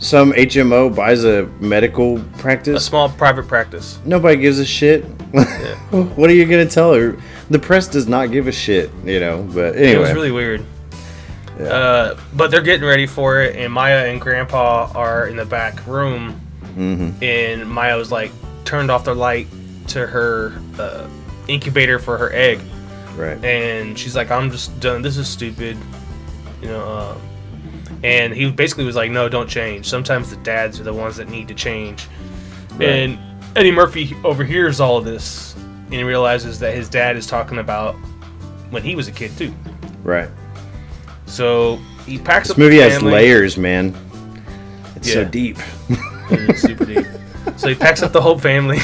some HMO buys a medical practice, a small private practice. Nobody gives a shit. Yeah. What are you gonna tell her? The press does not give a shit, you know. But anyway, it was really weird. Yeah. But they're getting ready for it, and Maya and Grandpa are in the back room, mm-hmm. and Maya was like turned off the light to her incubator for her egg, right? And she's like, "I'm just done. This is stupid," you know. And he basically was like, "No, don't change. Sometimes the dads are the ones that need to change." Right. And Eddie Murphy overhears all of this and he realizes that his dad is talking about when he was a kid too. Right. So he packs up. This movie has layers, man. It's so deep. It's super deep. So he packs up the whole family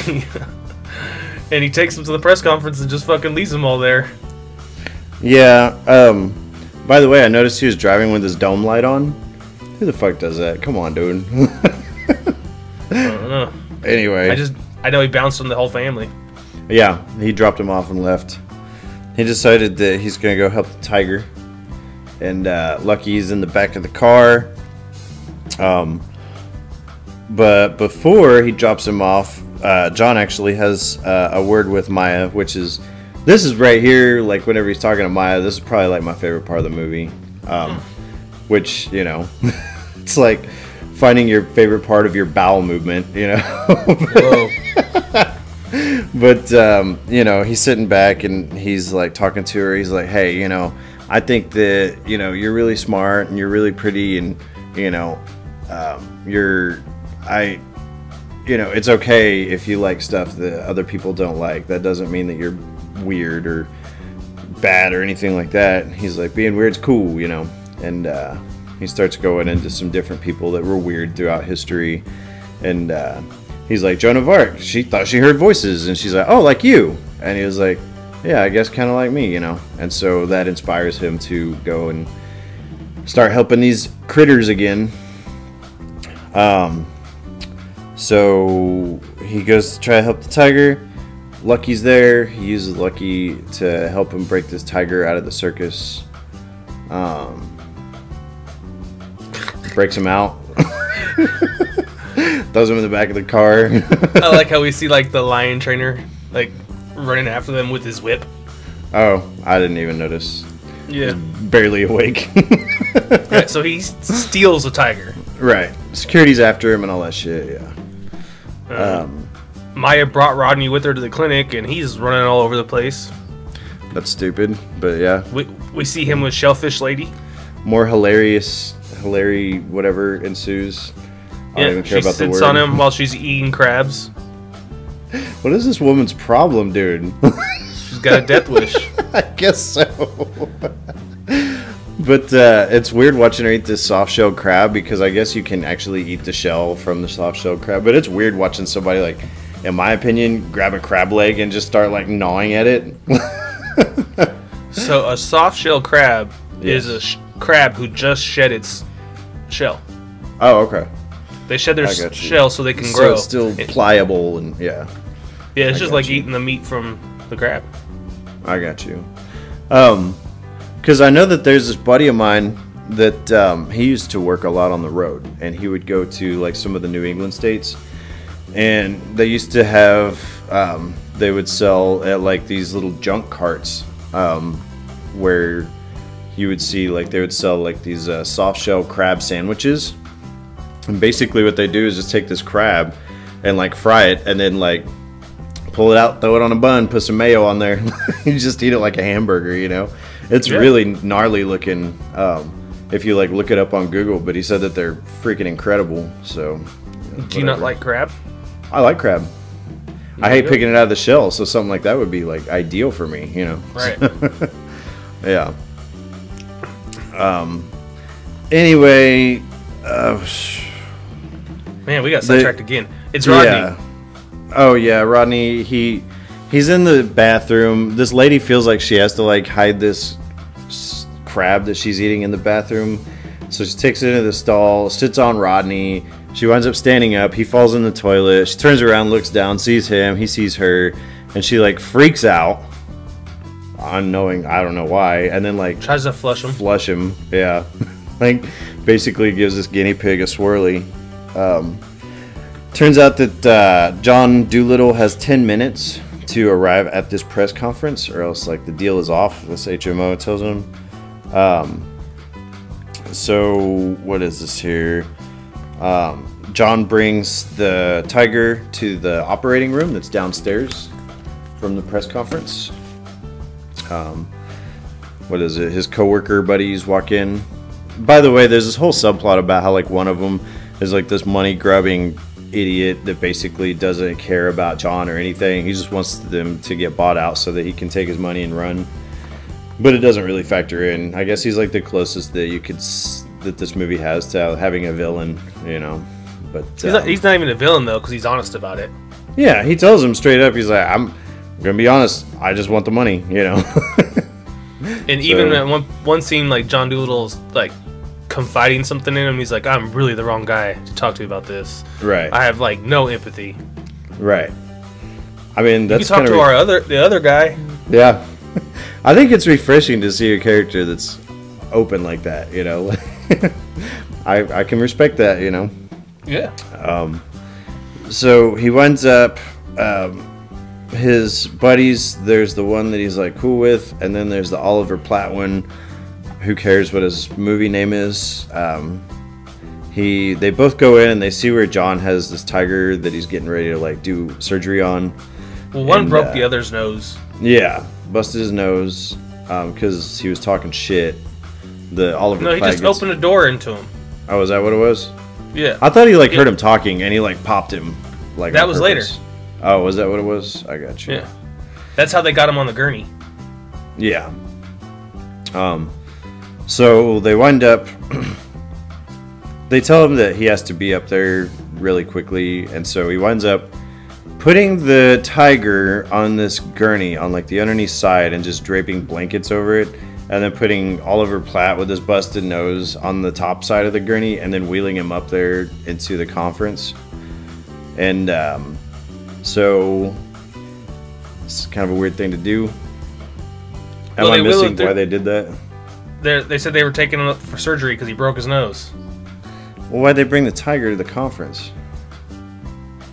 and he takes them to the press conference and just fucking leaves them all there. Yeah. By the way, I noticed he was driving with his dome light on. Who the fuck does that? Come on, dude. I don't know. Anyway. I know he bounced on the whole family. Yeah, he dropped him off and left. He decided that he's going to go help the tiger. And Lucky's in the back of the car. But before he drops him off, John actually has a word with Maya, which is... This is right here, like, whenever he's talking to Maya, this is probably, like, my favorite part of the movie. Which, you know, it's like finding your favorite part of your bowel movement, you know? But, you know, he's sitting back and he's, like, talking to her. He's like, hey, you know, I think that, you know, you're really smart and you're really pretty and, you know, you know, it's okay if you like stuff that other people don't like. That doesn't mean that you're weird or bad or anything like that. He's like, being weird's cool, you know. And he starts going into some different people that were weird throughout history. And he's like, Joan of Arc, she thought she heard voices. And she's like, oh, like you. And he was like, yeah, I guess kind of like me, you know. And so that inspires him to go and start helping these critters again. So he goes to try to help the tiger. Lucky's there. He uses Lucky to help him break this tiger out of the circus. Breaks him out. Throws him in the back of the car. I like how we see like the lion trainer like running after them with his whip. Oh, I didn't even notice. Yeah. Barely awake. Right, so he steals a tiger. Right. Security's after him and all that shit, yeah. Maya brought Rodney with her to the clinic, and he's running all over the place. That's stupid, but yeah. We see him with Shellfish Lady. More hilarious, whatever ensues. I don't even care about the word. She sits on him while she's eating crabs. What is this woman's problem, dude? She's got a death wish. I guess so. But it's weird watching her eat this soft-shelled crab, because I guess you can actually eat the shell from the soft-shelled crab. But it's weird watching somebody, like, in my opinion, grab a crab leg and just start, like, gnawing at it. So a soft-shelled crab is a crab who just shed its shell. Oh, okay. They shed their shell so they can grow. So it's still pliable and, yeah. Yeah, it's just like eating the meat from the crab. I got you. Because I know that there's this buddy of mine that he used to work a lot on the road, and he would go to like some of the New England states, and they used to have they would sell at like these little junk carts where you would see like they would sell like these soft shell crab sandwiches, and basically what they do is just take this crab and like fry it and then like pull it out, throw it on a bun, put some mayo on there. You just eat it like a hamburger, you know. It's really gnarly looking if you like look it up on Google, but he said that they're freaking incredible. So do you not like crab? I like crab. I hate picking it out of the shell, so something like that would be like ideal for me, you know. Right. Yeah. Anyway, man, we got sidetracked again. It's Rodney. Yeah. Oh yeah, Rodney, he's in the bathroom. This lady feels like she has to like hide this crab that she's eating in the bathroom. So she takes it into the stall, sits on Rodney. She winds up standing up. He falls in the toilet. She turns around, looks down, sees him. He sees her, and she like freaks out, unknowing, I don't know why, and then like tries to flush him. Yeah. Like basically gives this guinea pig a swirly. Turns out that John Dolittle has 10 minutes to arrive at this press conference, or else like the deal is off, this HMO tells him. So what is this here? John brings the tiger to the operating room that's downstairs from the press conference. What is it? His coworker buddies walk in. By the way, there's this whole subplot about how like one of them is like this money grubbing idiot that basically doesn't care about John or anything. He just wants them to get bought out so that he can take his money and run. But it doesn't really factor in. I guess he's like the closest that you could that this movie has to having a villain, you know. But he's not even a villain though, because he's honest about it. Yeah, he tells him straight up. He's like, "I'm gonna be honest. I just want the money," you know. And even at one scene, like John Doolittle's like confiding something in him. He's like, "I'm really the wrong guy to talk to about this. Right? I have like no empathy." Right. I mean, that's kind of the other guy. Yeah, I think it's refreshing to see a character that's open like that. You know, I can respect that. You know. Yeah. So he winds up. His buddies, there's the one that he's like cool with, and then there's the Oliver Platt one. Who cares what his movie name is? They both go in and they see where John has this tiger that he's getting ready to like do surgery on. Well, one broke the other's nose. Yeah, busted his nose because he was talking shit. The Oliver. No, he Platt just opened a door into him. Oh, is that what it was? Yeah. I thought he like heard him talking and he like popped him. Like that was later. Oh, was that what it was? I got you. Yeah, that's how they got him on the gurney. Yeah. So they wind up. They tell him that he has to be up there really quickly, and so he winds up putting the tiger on this gurney on like the underneath side and just draping blankets over it, and then putting Oliver Platt with his busted nose on the top side of the gurney, and then wheeling him up there into the conference, and. So it's kind of a weird thing to do. Am I missing why they did that? They said they were taking him up for surgery because he broke his nose. Well, why'd they bring the tiger to the conference?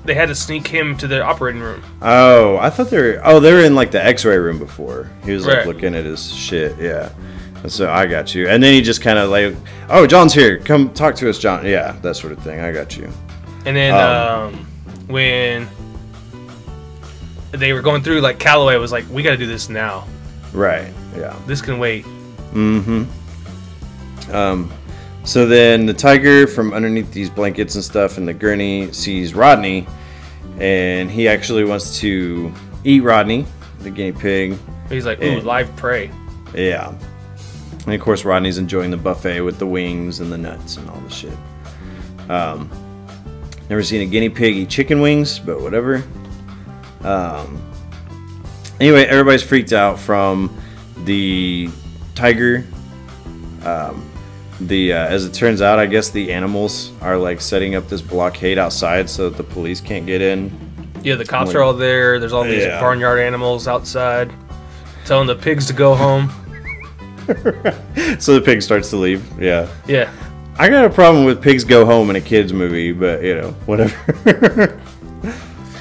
They had to sneak him to the operating room. Oh, I thought they were in like the X-ray room before. He was like looking at his shit. Yeah. And so I got you. And then he just kind of like, oh, John's here. Come talk to us, John. Yeah, that sort of thing. I got you. And then when they were going through, like Calloway was like, we got to do this now. Right. Yeah. This can wait. Mm-hmm. So then the tiger from underneath these blankets and stuff in the gurney sees Rodney, and he actually wants to eat Rodney, the guinea pig. He's like, ooh, live prey. Yeah. And of course, Rodney's enjoying the buffet with the wings and the nuts and all the shit. Never seen a guinea pig eat chicken wings, but whatever. Anyway, everybody's freaked out from the tiger. As it turns out, I guess the animals are like setting up this blockade outside so that the police can't get in. Yeah, the cops are all there. There's all these barnyard animals outside telling the pigs to go home. So the pig starts to leave. Yeah. Yeah. I got a problem with pigs go home in a kids movie, but you know, whatever.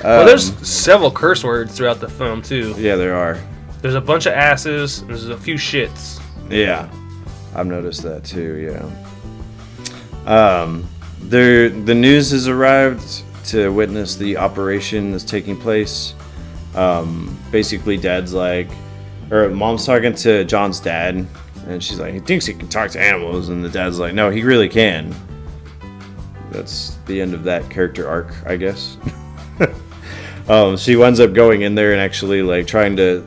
Well, there's several curse words throughout the film, too. Yeah, there are. There's a bunch of asses, and there's a few shits. Yeah. I've noticed that, too, yeah. The news has arrived to witness the operation that's taking place. Basically, Dad's like... Or Mom's talking to John's dad, and she's like, he thinks he can talk to animals, and the dad's like, no, he really can. That's the end of that character arc, I guess. She winds up going in there and actually like trying to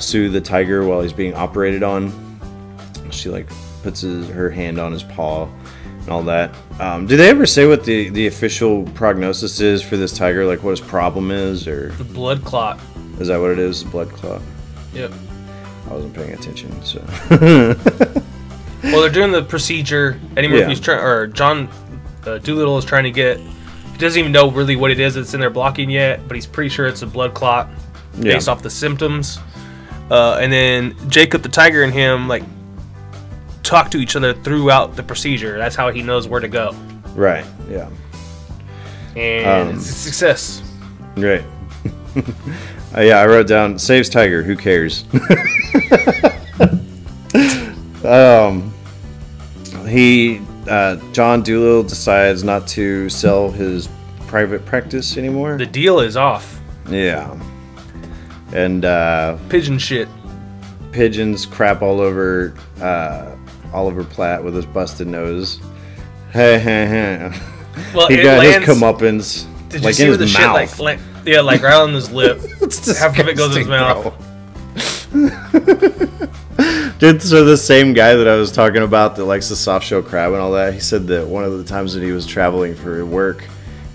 soothe the tiger while he's being operated on. She like puts her hand on his paw and all that. Do they ever say what the official prognosis is for this tiger? Like what his problem is, or the blood clot? Is that what it is? Blood clot. Yep. I wasn't paying attention. So. Well, they're doing the procedure. Eddie Murphy's John Dolittle is trying to get. Doesn't even know really what it is that's in there blocking yet, but he's pretty sure it's a blood clot based off the symptoms. And then Jacob the tiger and him like talk to each other throughout the procedure. That's how he knows where to go. Right. Yeah. And it's a success. Right. Yeah, I wrote down, saves Tiger, who cares? John Doolittle decides not to sell his private practice anymore. The deal is off. Yeah. And pigeon shit. Pigeons crap all over Oliver Platt with his busted nose. Well, he got lands, his comeuppance. Did you see in his the mouth. Shit like right on his lip. Half of it goes in his mouth. Dude, so the same guy that I was talking about that likes the soft shell crab and all that, he said that one of the times that he was traveling for work,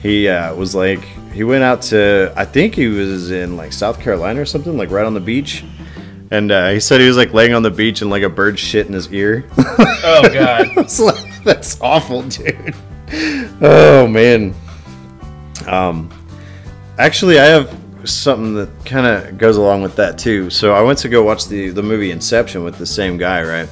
he was like, he went out to, I think he was in like South Carolina or something, like right on the beach. And he said he was like laying on the beach and like a bird shit in his ear. Oh, God. I was like, that's awful, dude. Oh, man. Actually, I have something that kind of goes along with that too. So I went to go watch the movie Inception with the same guy, right?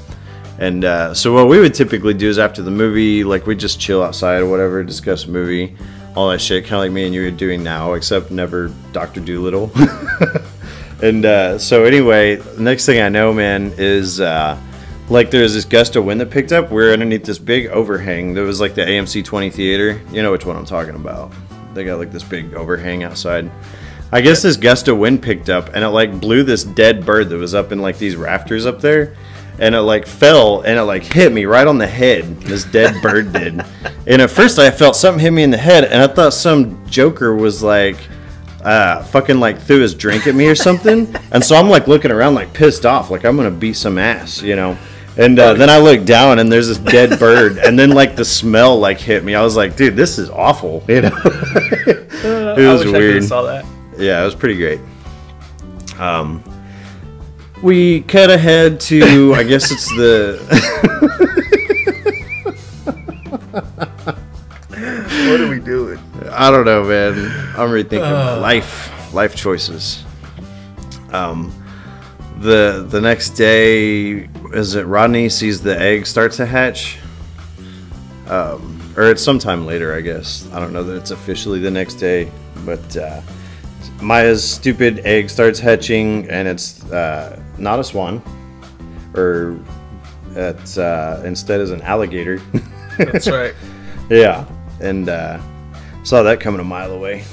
And so what we would typically do is after the movie, like we just chill outside or whatever, discuss the movie, all that shit, kind of like me and you are doing now, except never Dr. Dolittle. And so anyway, next thing I know, man, is like there's this gust of wind that picked up. We're underneath this big overhang. There was like the AMC 20 theater. You know which one I'm talking about. They got like this big overhang outside. I guess this gust of wind picked up and it like blew this dead bird that was up in like these rafters up there, and it like fell and it like hit me right on the head. This dead bird did. And at first I felt something hit me in the head and I thought some joker was like fucking like threw his drink at me or something. And so I'm like looking around like pissed off, like I'm gonna beat some ass, you know. And then I looked down and there's this dead bird, and then like the smell like hit me. I was like, dude, this is awful, you know. It was weird. I saw that. Yeah, it was pretty great. We cut ahead to, I guess it's the... What are we doing? I don't know, man. I'm rethinking life choices. The next day, is it Rodney sees the egg start to hatch? Or it's sometime later, I guess. I don't know that it's officially the next day, but... Maya's stupid egg starts hatching, and it's not a swan, or it's instead is an alligator. That's right. Yeah, and saw that coming a mile away.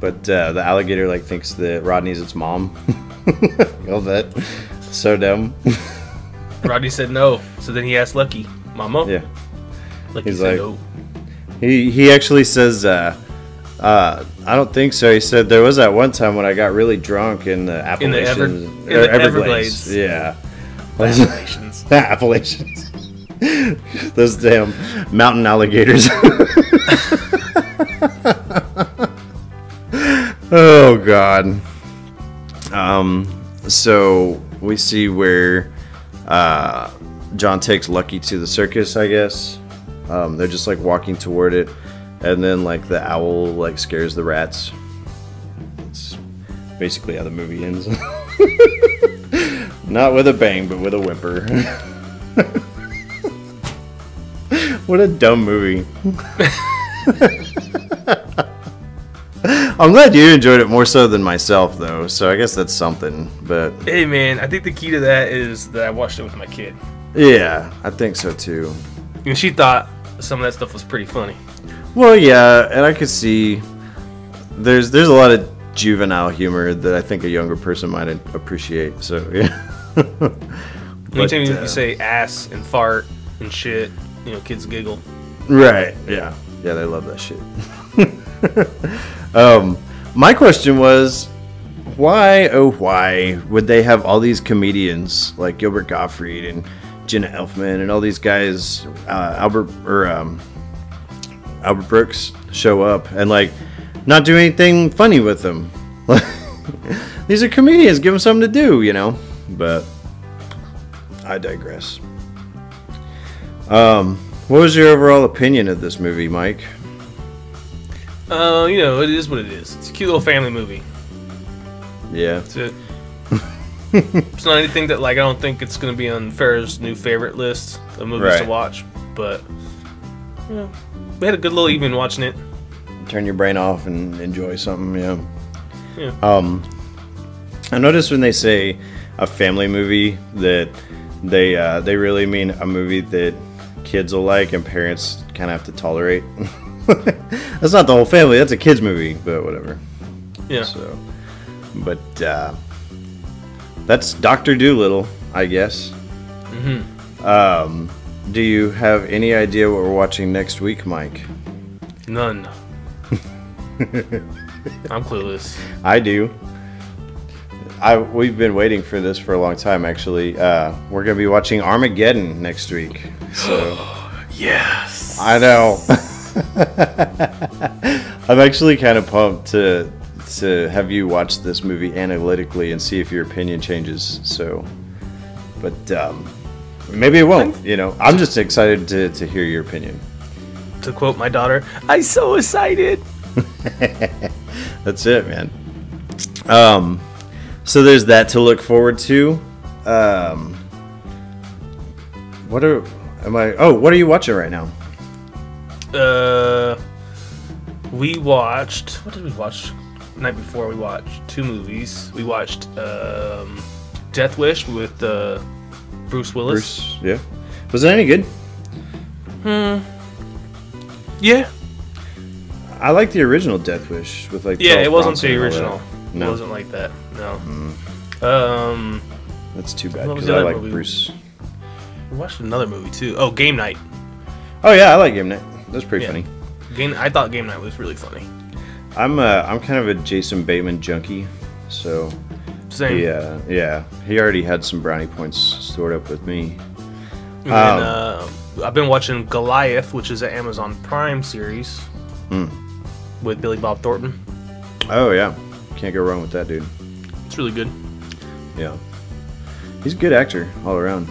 But the alligator like thinks that Rodney's its mom. All that, so dumb. Rodney said no, so then he asked Lucky, "Mama?" Yeah. Lucky He's said like, no. He actually says. I don't think so. He said there was that one time when I got really drunk in the Appalachians. Everglades. Yeah. Appalachians. Appalachians. Those damn mountain alligators. Oh, God. So we see where John takes Lucky to the circus, I guess. They're just like walking toward it. And then, like, the owl, like, scares the rats. That's basically how the movie ends. Not with a bang, but with a whimper. What a dumb movie. I'm glad you enjoyed it more so than myself, though. So I guess that's something, but... Hey, man, I think the key to that is that I watched it with my kid. Yeah, I think so, too. And she thought some of that stuff was pretty funny. Well, yeah, and I could see there's a lot of juvenile humor that I think a younger person might appreciate. So yeah. Anytime you say ass and fart and shit, you know, kids giggle. Right. Yeah. Yeah, they love that shit. My question was, why would they have all these comedians like Gilbert Gottfried and Jenna Elfman and all these guys, Albert Brooks show up and like not do anything funny with them? These are comedians, give them something to do, you know. But I digress. What was your overall opinion of this movie, Mike? You know, it is what it is. It's a cute little family movie. Yeah, that's it. It's not anything that like I don't think it's going to be on Farrah's new favorite list of movies to watch, but you know, we had a good little evening watching it. turn your brain off and enjoy something. Yeah. Yeah. I noticed when they say a family movie that they really mean a movie that kids will like and parents kind of have to tolerate. That's not the whole family. That's a kids movie, but whatever. Yeah. So, but that's Dr. Dolittle, I guess. Mm-hmm. Do you have any idea what we're watching next week, Mike? None. I'm clueless. I do. We've been waiting for this for a long time, actually. We're going to be watching Armageddon next week. So yes! I know. I'm actually kind of pumped to have you watch this movie analytically and see if your opinion changes. So, but maybe it won't. You know, I'm just excited to hear your opinion. To quote my daughter, I'm so excited. That's it, man. So there's that to look forward to. What are you watching right now? What did we watch? The night before, we watched two movies. We watched Death Wish with Bruce Willis. Bruce, yeah. Was it any good? Yeah. I like the original Death Wish with like. Yeah, it wasn't the original. No. It wasn't like that. No. Mm. That's too bad because I like movie? Bruce. We watched another movie too. Oh, Game Night. Oh yeah, I like Game Night. That's pretty funny. I thought Game Night was really funny. I'm kind of a Jason Bateman junkie, so. Same. Yeah. He already had some brownie points stored up with me. And I've been watching Goliath, which is an Amazon Prime series with Billy Bob Thornton. Oh yeah. Can't go wrong with that dude. It's really good. Yeah, he's a good actor all around.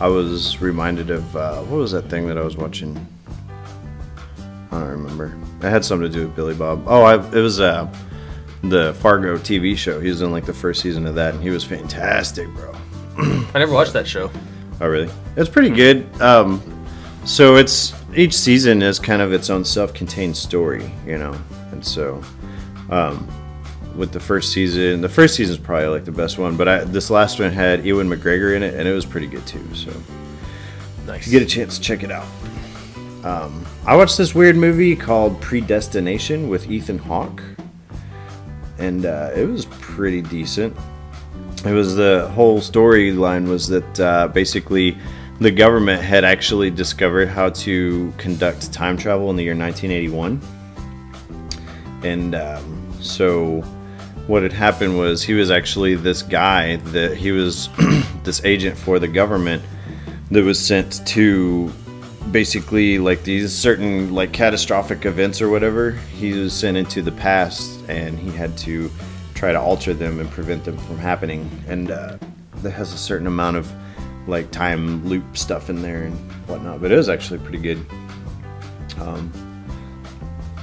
I was reminded of what was that thing that I was watching? I don't remember. It had something to do with Billy Bob. Oh, it was the Fargo TV show. He was in like the first season of that, and he was fantastic, bro. I never watched that show. Oh, really? It's pretty good. So each season is kind of its own self-contained story, you know, and so. With the first season's probably like the best one, but this last one had Ewan McGregor in it, and it was pretty good too. So, nice. You get a chance to check it out. I watched this weird movie called Predestination with Ethan Hawke, and it was pretty decent. It was the whole storyline was that basically the government had actually discovered how to conduct time travel in the year 1981, and so what had happened was he was actually this guy that he was this agent for the government that was sent to basically like these certain like catastrophic events or whatever. He was sent into the past and he had to try to alter them and prevent them from happening. And that has a certain amount of like time loop stuff in there and whatnot, but it was actually pretty good.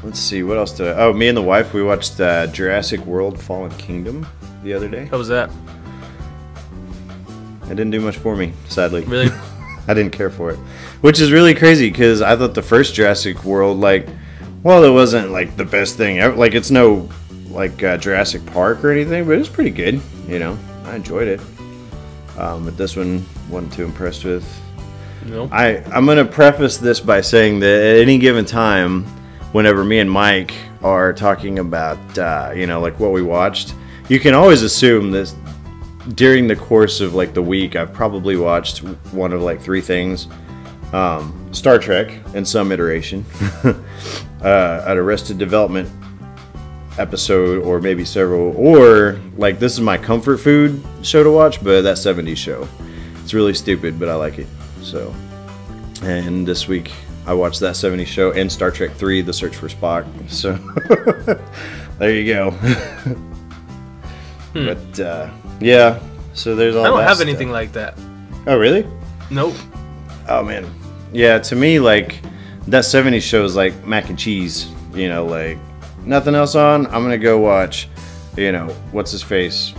Let's see, what else did me and the wife, we watched Jurassic World Fallen Kingdom the other day. How was that? It didn't do much for me, sadly. Really? I didn't care for it. Which is really crazy, because I thought the first Jurassic World, like, well, it wasn't, like, the best thing ever. Like, it's no, like, Jurassic Park or anything, but it was pretty good, you know. I enjoyed it. But this one, wasn't too impressed with. Nope. I'm going to preface this by saying that at any given time, whenever me and Mike are talking about, you know, like what we watched, you can always assume that during the course of like the week, I've probably watched one of like three things: Star Trek in some iteration, an Arrested Development episode, or maybe several, or like this is my comfort food show to watch, but That '70s Show. It's really stupid, but I like it. So, and this week, I watched That '70s Show and Star Trek 3, The Search for Spock. So, there you go. But, yeah. So there's all that I don't have stuff. Anything like that. Oh, really? Nope. Oh, man. Yeah, to me, like, That '70s Show is like mac and cheese. You know, like, nothing else on? I'm going to go watch, you know, what's-his-face?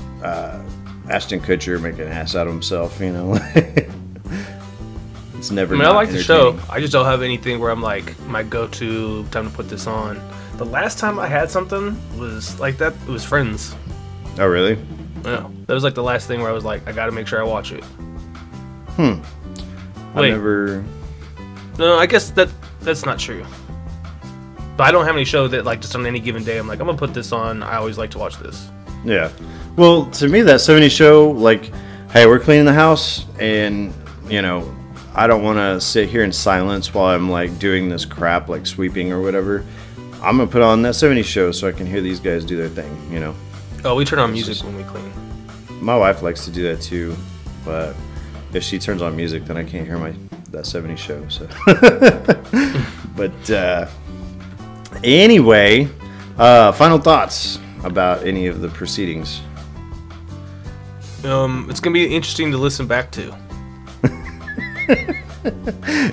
Ashton Kutcher making an ass out of himself, you know. It's never. I mean, I like the show. I just don't have anything where I'm like my go-to time to put this on. The last time I had something was like that. It was Friends. Oh really? Yeah. That was like the last thing where I was like, I got to make sure I watch it. Hmm. Wait. I never. No, I guess that's not true. But I don't have any show that like just on any given day I'm like I'm gonna put this on. I always like to watch this. Yeah. Well, to me that '70s show, like, hey, we're cleaning the house, and you know, I don't want to sit here in silence while I'm like doing this crap, like sweeping or whatever. I'm gonna put on that '70s show so I can hear these guys do their thing, you know. Oh, we turn on music when we clean. My wife likes to do that too, but if she turns on music, then I can't hear my that '70s show. So, but anyway, final thoughts about any of the proceedings. It's gonna be interesting to listen back to.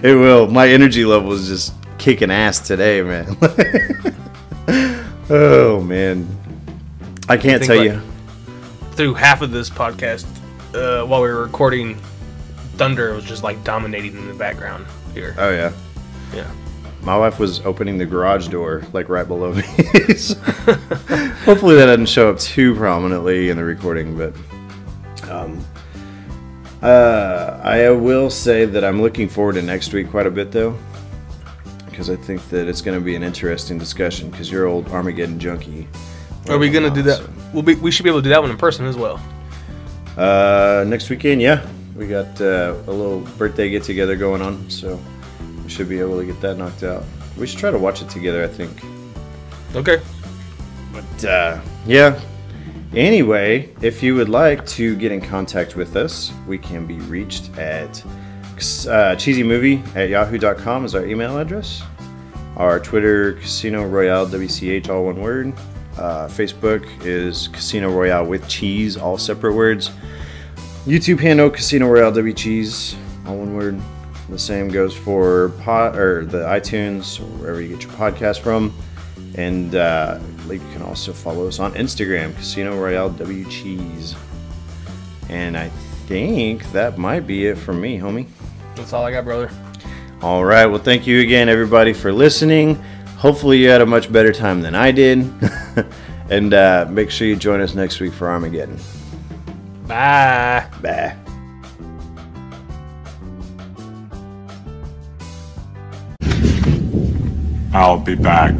It will. My energy level is just kicking ass today, man. Oh man, I can't tell you. Through half of this podcast, while we were recording, thunder was just like dominating in the background here. Oh yeah, yeah. My wife was opening the garage door like right below me. Hopefully that doesn't show up too prominently in the recording, but. I will say that I'm looking forward to next week quite a bit, though, because I think that it's going to be an interesting discussion. Because you're old Armageddon junkie. Are we going to do that? So. We should be able to do that one in person as well. Next weekend, yeah, we got a little birthday get together going on, so we should be able to get that knocked out. We should try to watch it together, I think. Okay. But yeah. Anyway, if you would like to get in contact with us, we can be reached at cheesymovie@yahoo.com is our email address. Our Twitter, Casino Royale WCH, all one word. Facebook is Casino Royale with Cheese, all separate words. YouTube handle, Casino Royale W Cheese, all one word. The same goes for the iTunes, or wherever you get your podcast from. And you can also follow us on Instagram, Casino Royale W Cheese. And I think that might be it from me, homie. That's all I got, brother. All right. Well, thank you again, everybody, for listening. Hopefully you had a much better time than I did. And make sure you join us next week for Armageddon. Bye. Bye. I'll be back.